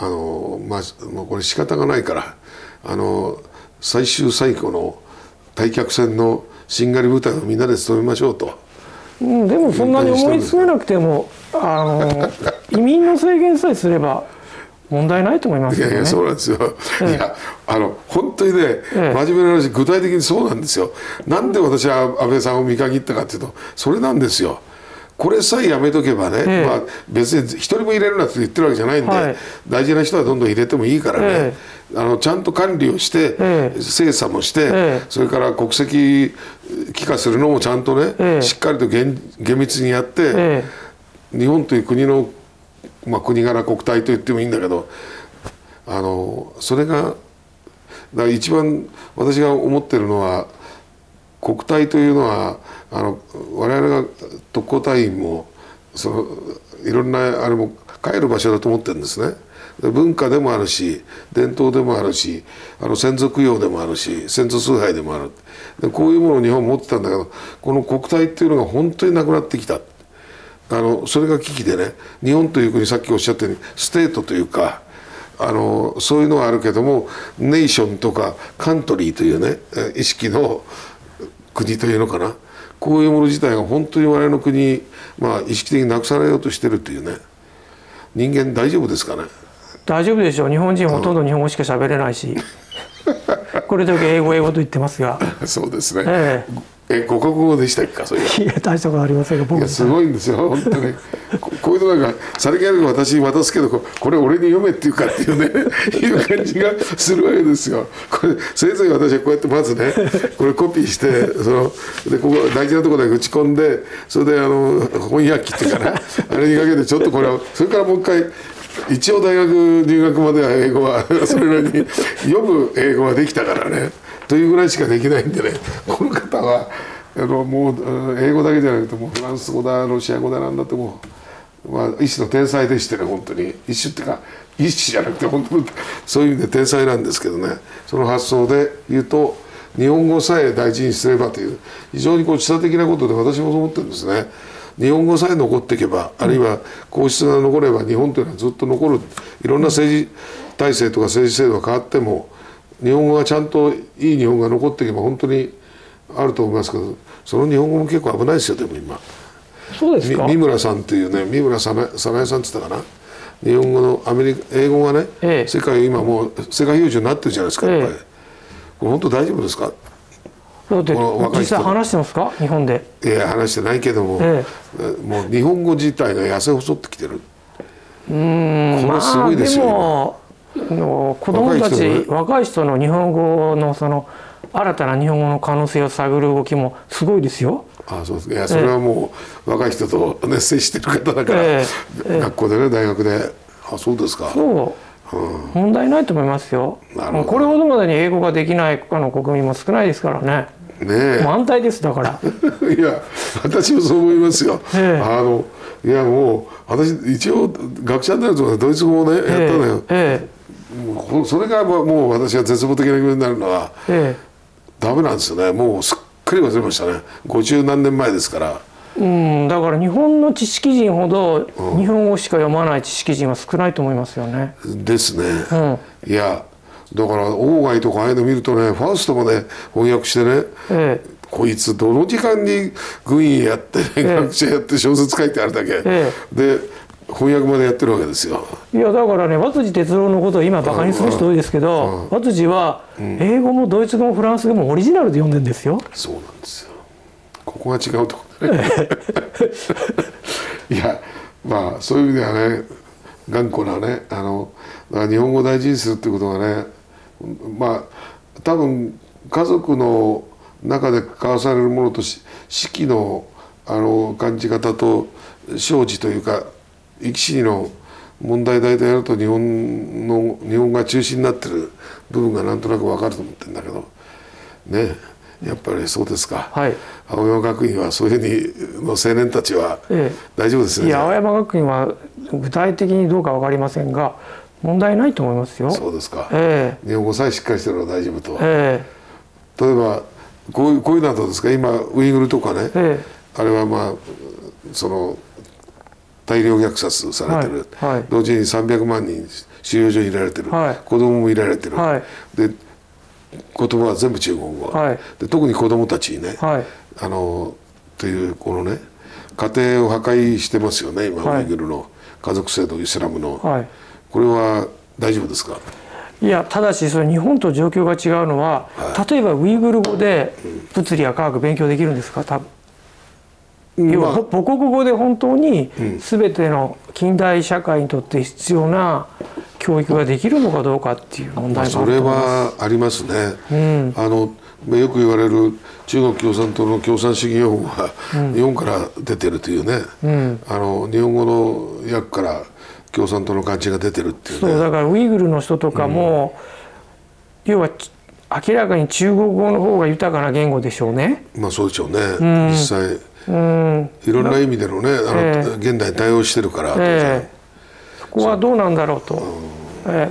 まあ、もうこれ仕方がないから、最終最後の退却戦のしんがり舞台をみんなで務めましょうと。でもそんなに思い詰めなくても移民の制限さえすれば問題ないと思いますよね。いやいや、そうなんですよ、いや本当にね、真面目な話、具体的にそうなんですよ。なんで私は安倍さんを見限ったかというと、それなんですよ。これさえやめとけばね、まあ、別に一人も入れるなって言ってるわけじゃないんで、大事な人はどんどん入れてもいいからね、ちゃんと管理をして、精査もして、それから国籍帰化するのもちゃんとね、しっかりと厳密にやって、日本という国の、まあ、国柄国体と言ってもいいんだけど、それがだ一番私が思ってるのは、国体というのは我々が特攻隊員もそのいろんなあれも帰る場所だと思ってるんですね。文化でもあるし、伝統でもあるし、先祖供養でもあるし、先祖崇拝でもある。でこういうものを日本持ってたんだけど、この国体っていうのが本当になくなってきた。それが危機でね、日本という国、さっきおっしゃったようにステートというか、そういうのはあるけども、ネーションとかカントリーというね意識の国というのかな、こういうもの自体が本当に我々の国、まあ、意識的になくされようとしてるというね。人間大丈夫ですかね。大丈夫でしょう。日本人ほとんど日本語しか喋れないしこれだけ英語と言ってますがそうですね、5カ国語でしたっけ。それいや大したことありませんが、僕はすごいんですよ本当にこういうのなんかさりげなく私に渡すけど、これ俺に読めっていうかっていうねいう感じがするわけですよ。これ先生に私はこうやってまずね、これコピーして、でここ大事なところで打ち込んで、それで翻訳機っていうかな、あれにかけてちょっとこれを、それからもう一回、一応大学入学までは英語はそれなりに読む英語はできたからね、というぐらいしかできないんでね、この方はもう英語だけじゃなくて、もうフランス語だロシア語だなんだって、もうまあ、一種の天才でしてね、本当に一種っていうか一種じゃなくて本当にそういう意味で天才なんですけどね、その発想で言うと日本語さえ大事にすればという非常にこう知多的なことで、私もそう思ってるんですね。日本語さえ残っていけば、あるいは皇室が残れば日本というのはずっと残る。いろんな政治体制とか政治制度が変わっても日本語がちゃんといい日本が残っていけば本当にあると思いますけど、その日本語も結構危ないですよ。でも今そうですか、三村さんっていうね、三村早苗さんって言ったかな、日本語のアメリカ英語がね、世界今もう世界標準になってるじゃないですか、やっぱり。これ本当大丈夫ですか？だって実際話してますか、日本で。いや話してないけども、もう日本語自体が痩せ細ってきてる。これすごいですよ。でも子供たち、若い人の日本語のその新たな日本語の可能性を探る動きもすごいですよ。ああそうですか。いやそれはもう若い人とね接してる方だから、学校でね大学で。あそうですか。そう、問題ないと思いますよ。これほどまでに英語ができない国民も少ないですからね。ねえ満体ですだから。いや私もそう思いますよ。いやもう私一応学者になるとドイツ語をねやったのよ。もうそれがもう私が絶望的な気分になるのは、ダメなんですよね。もうすっかり忘れましたね。50何年前ですから。だから日本の知識人ほど日本語しか読まない知識人は少ないと思いますよね。ですね。いやだから鴎外とかああいうの見るとね、ファウストまで翻訳してね、こいつどの時間に軍医やって、学者やって小説書いてあるだけ、で翻訳までやってるわけですよ。いやだからね、和辻哲郎のことを今バカにする人多いですけど、和辻は英語もドイツ語もフランス語もオリジナルで読んでるんですよ。そうなんですよ。ここが違うとこね。いやまあそういう意味ではね、頑固なね、日本語を大事にするっていうことがね、まあ多分家族の中で交わされるものと式の感じ方と生死というか生き死にの問題大体やると日本が中心になってる部分がなんとなく分かると思ってるんだけどね、やっぱりそうですか。青山学院はそういうふうにの青年たちは大丈夫ですね。いや青山学院は具体的にどうか分かりませんが問題ないと思いますよ。そうですか。日本語さえしっかりしてるのは大丈夫と。例えばこういうのはどうですか。今ウイグルとかね、あれはまあその大量虐殺されてる、同時に300万人収容所に入れられてる、子供も入れられてる、で言葉は全部中国語、で特に子供たちにね、というこのね家庭を破壊してますよね今、ウイグルの家族制度イスラムの、これは大丈夫ですか。いやただしそれ日本と状況が違うのは、例えばウイグル語で物理や科学勉強できるんですか。多分要は母国語で本当に全ての近代社会にとって必要な教育ができるのかどうかっていう問題もあると思います。それはありますね。よく言われる中国共産党の共産主義用語が日本から出てるというね、日本語の訳から共産党の漢字が出てるっていうね。そうだからウイグルの人とかも、要は明らかに中国語の方が豊かな言語でしょうね。まあそうでしょうね、実際。いろんな意味でのね、現代に対応してるから、そこはどうなんだろうと。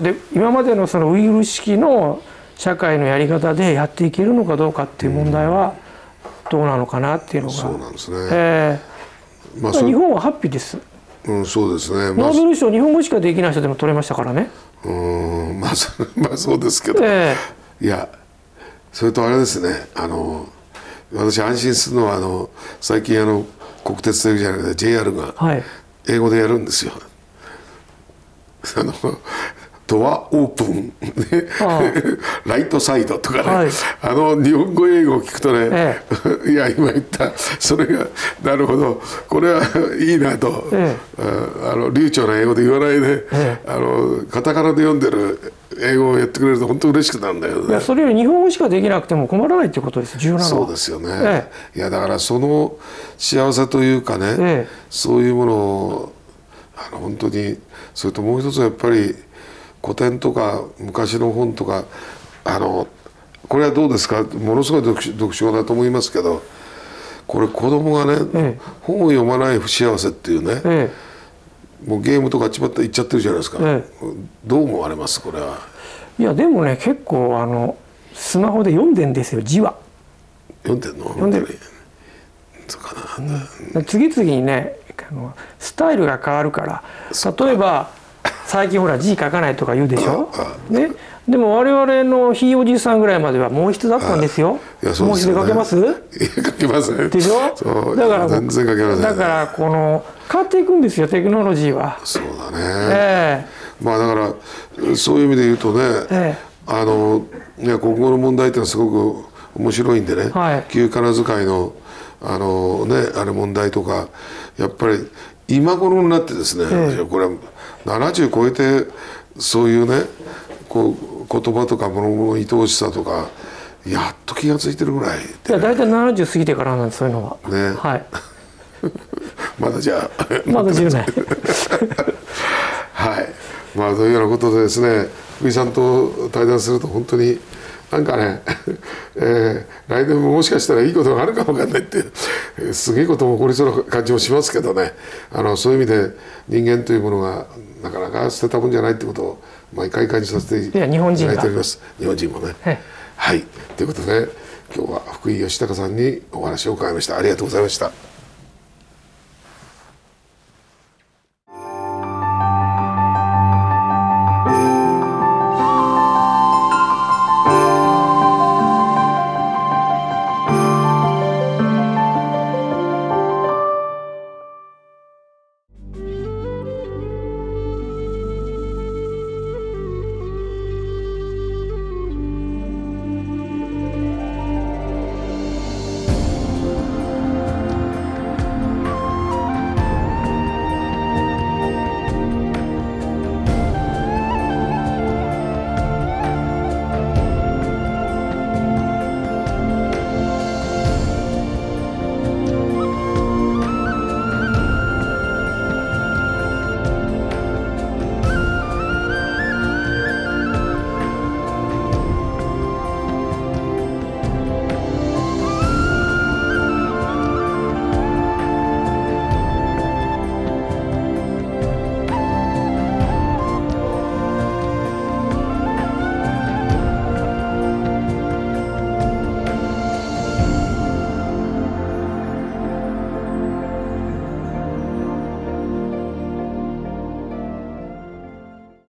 で今までのそのウイグル式の社会のやり方でやっていけるのかどうかっていう問題はどうなのかなっていうのが。そうなんですね。まあ日本はハッピーです。そうですね。ノーベル賞日本語しかできない人でも取れましたからね。まあそうですけど。いやそれとあれですね、私安心するのは最近国鉄というじゃなくて JR が英語でやるんですよ。ドアオープンライトサイドとかね、日本語英語を聞くとね、いや今言ったそれがなるほどこれはいいなと、流暢な英語で言わないで、カタカナで読んでる英語をやってくれると本当嬉しくなるんだけどね。それより日本語しかできなくても困らないってことです。重要なのは。そうですよね。いやだからその幸せというかね、そういうものを本当に、それともう一つはやっぱり古典とか昔の本とか、これはどうですか。ものすごい読書だと思いますけど、これ子供がね、本を読まない不幸せっていうね、もうゲームとかいっちゃってるじゃないですか、どう思われますこれは。いやでもね、結構スマホで読んでんですよ、字は。読んでんの？読んでる。そうかな。次々にねスタイルが変わるから、例えば最近ほら字書かないとか言うでしょね。でも我々のひいおじいさんぐらいまでは毛筆だったんですよ。毛筆で書けます？書けますでしょ。だから全然書けません。だから変わっていくんですよ、テクノロジーは。そうだね。まあだからそういう意味で言うとね、国語の問題っていうのはすごく面白いんでね、旧仮名遣いのあれ問題とか、やっぱり今頃になってですね、これは70超えてそういうね言葉とか物の愛おしさとかやっと気が付いてるぐらい、ね、いや大体70過ぎてからなんです、そういうのはね。はいまだじゃあまだ10年はい、まあというようなことでですね、福井さんと対談すると本当になんかね、来年ももしかしたらいいことがあるかもわかんないっていうすげえことも起こりそうな感じもしますけどね、そういう意味で人間というものがなかなか捨てたもんじゃないってことを毎回感じさせていただいております。日本人もね。はい、ということで今日は福井慶孝さんにお話を伺いました。ありがとうございました。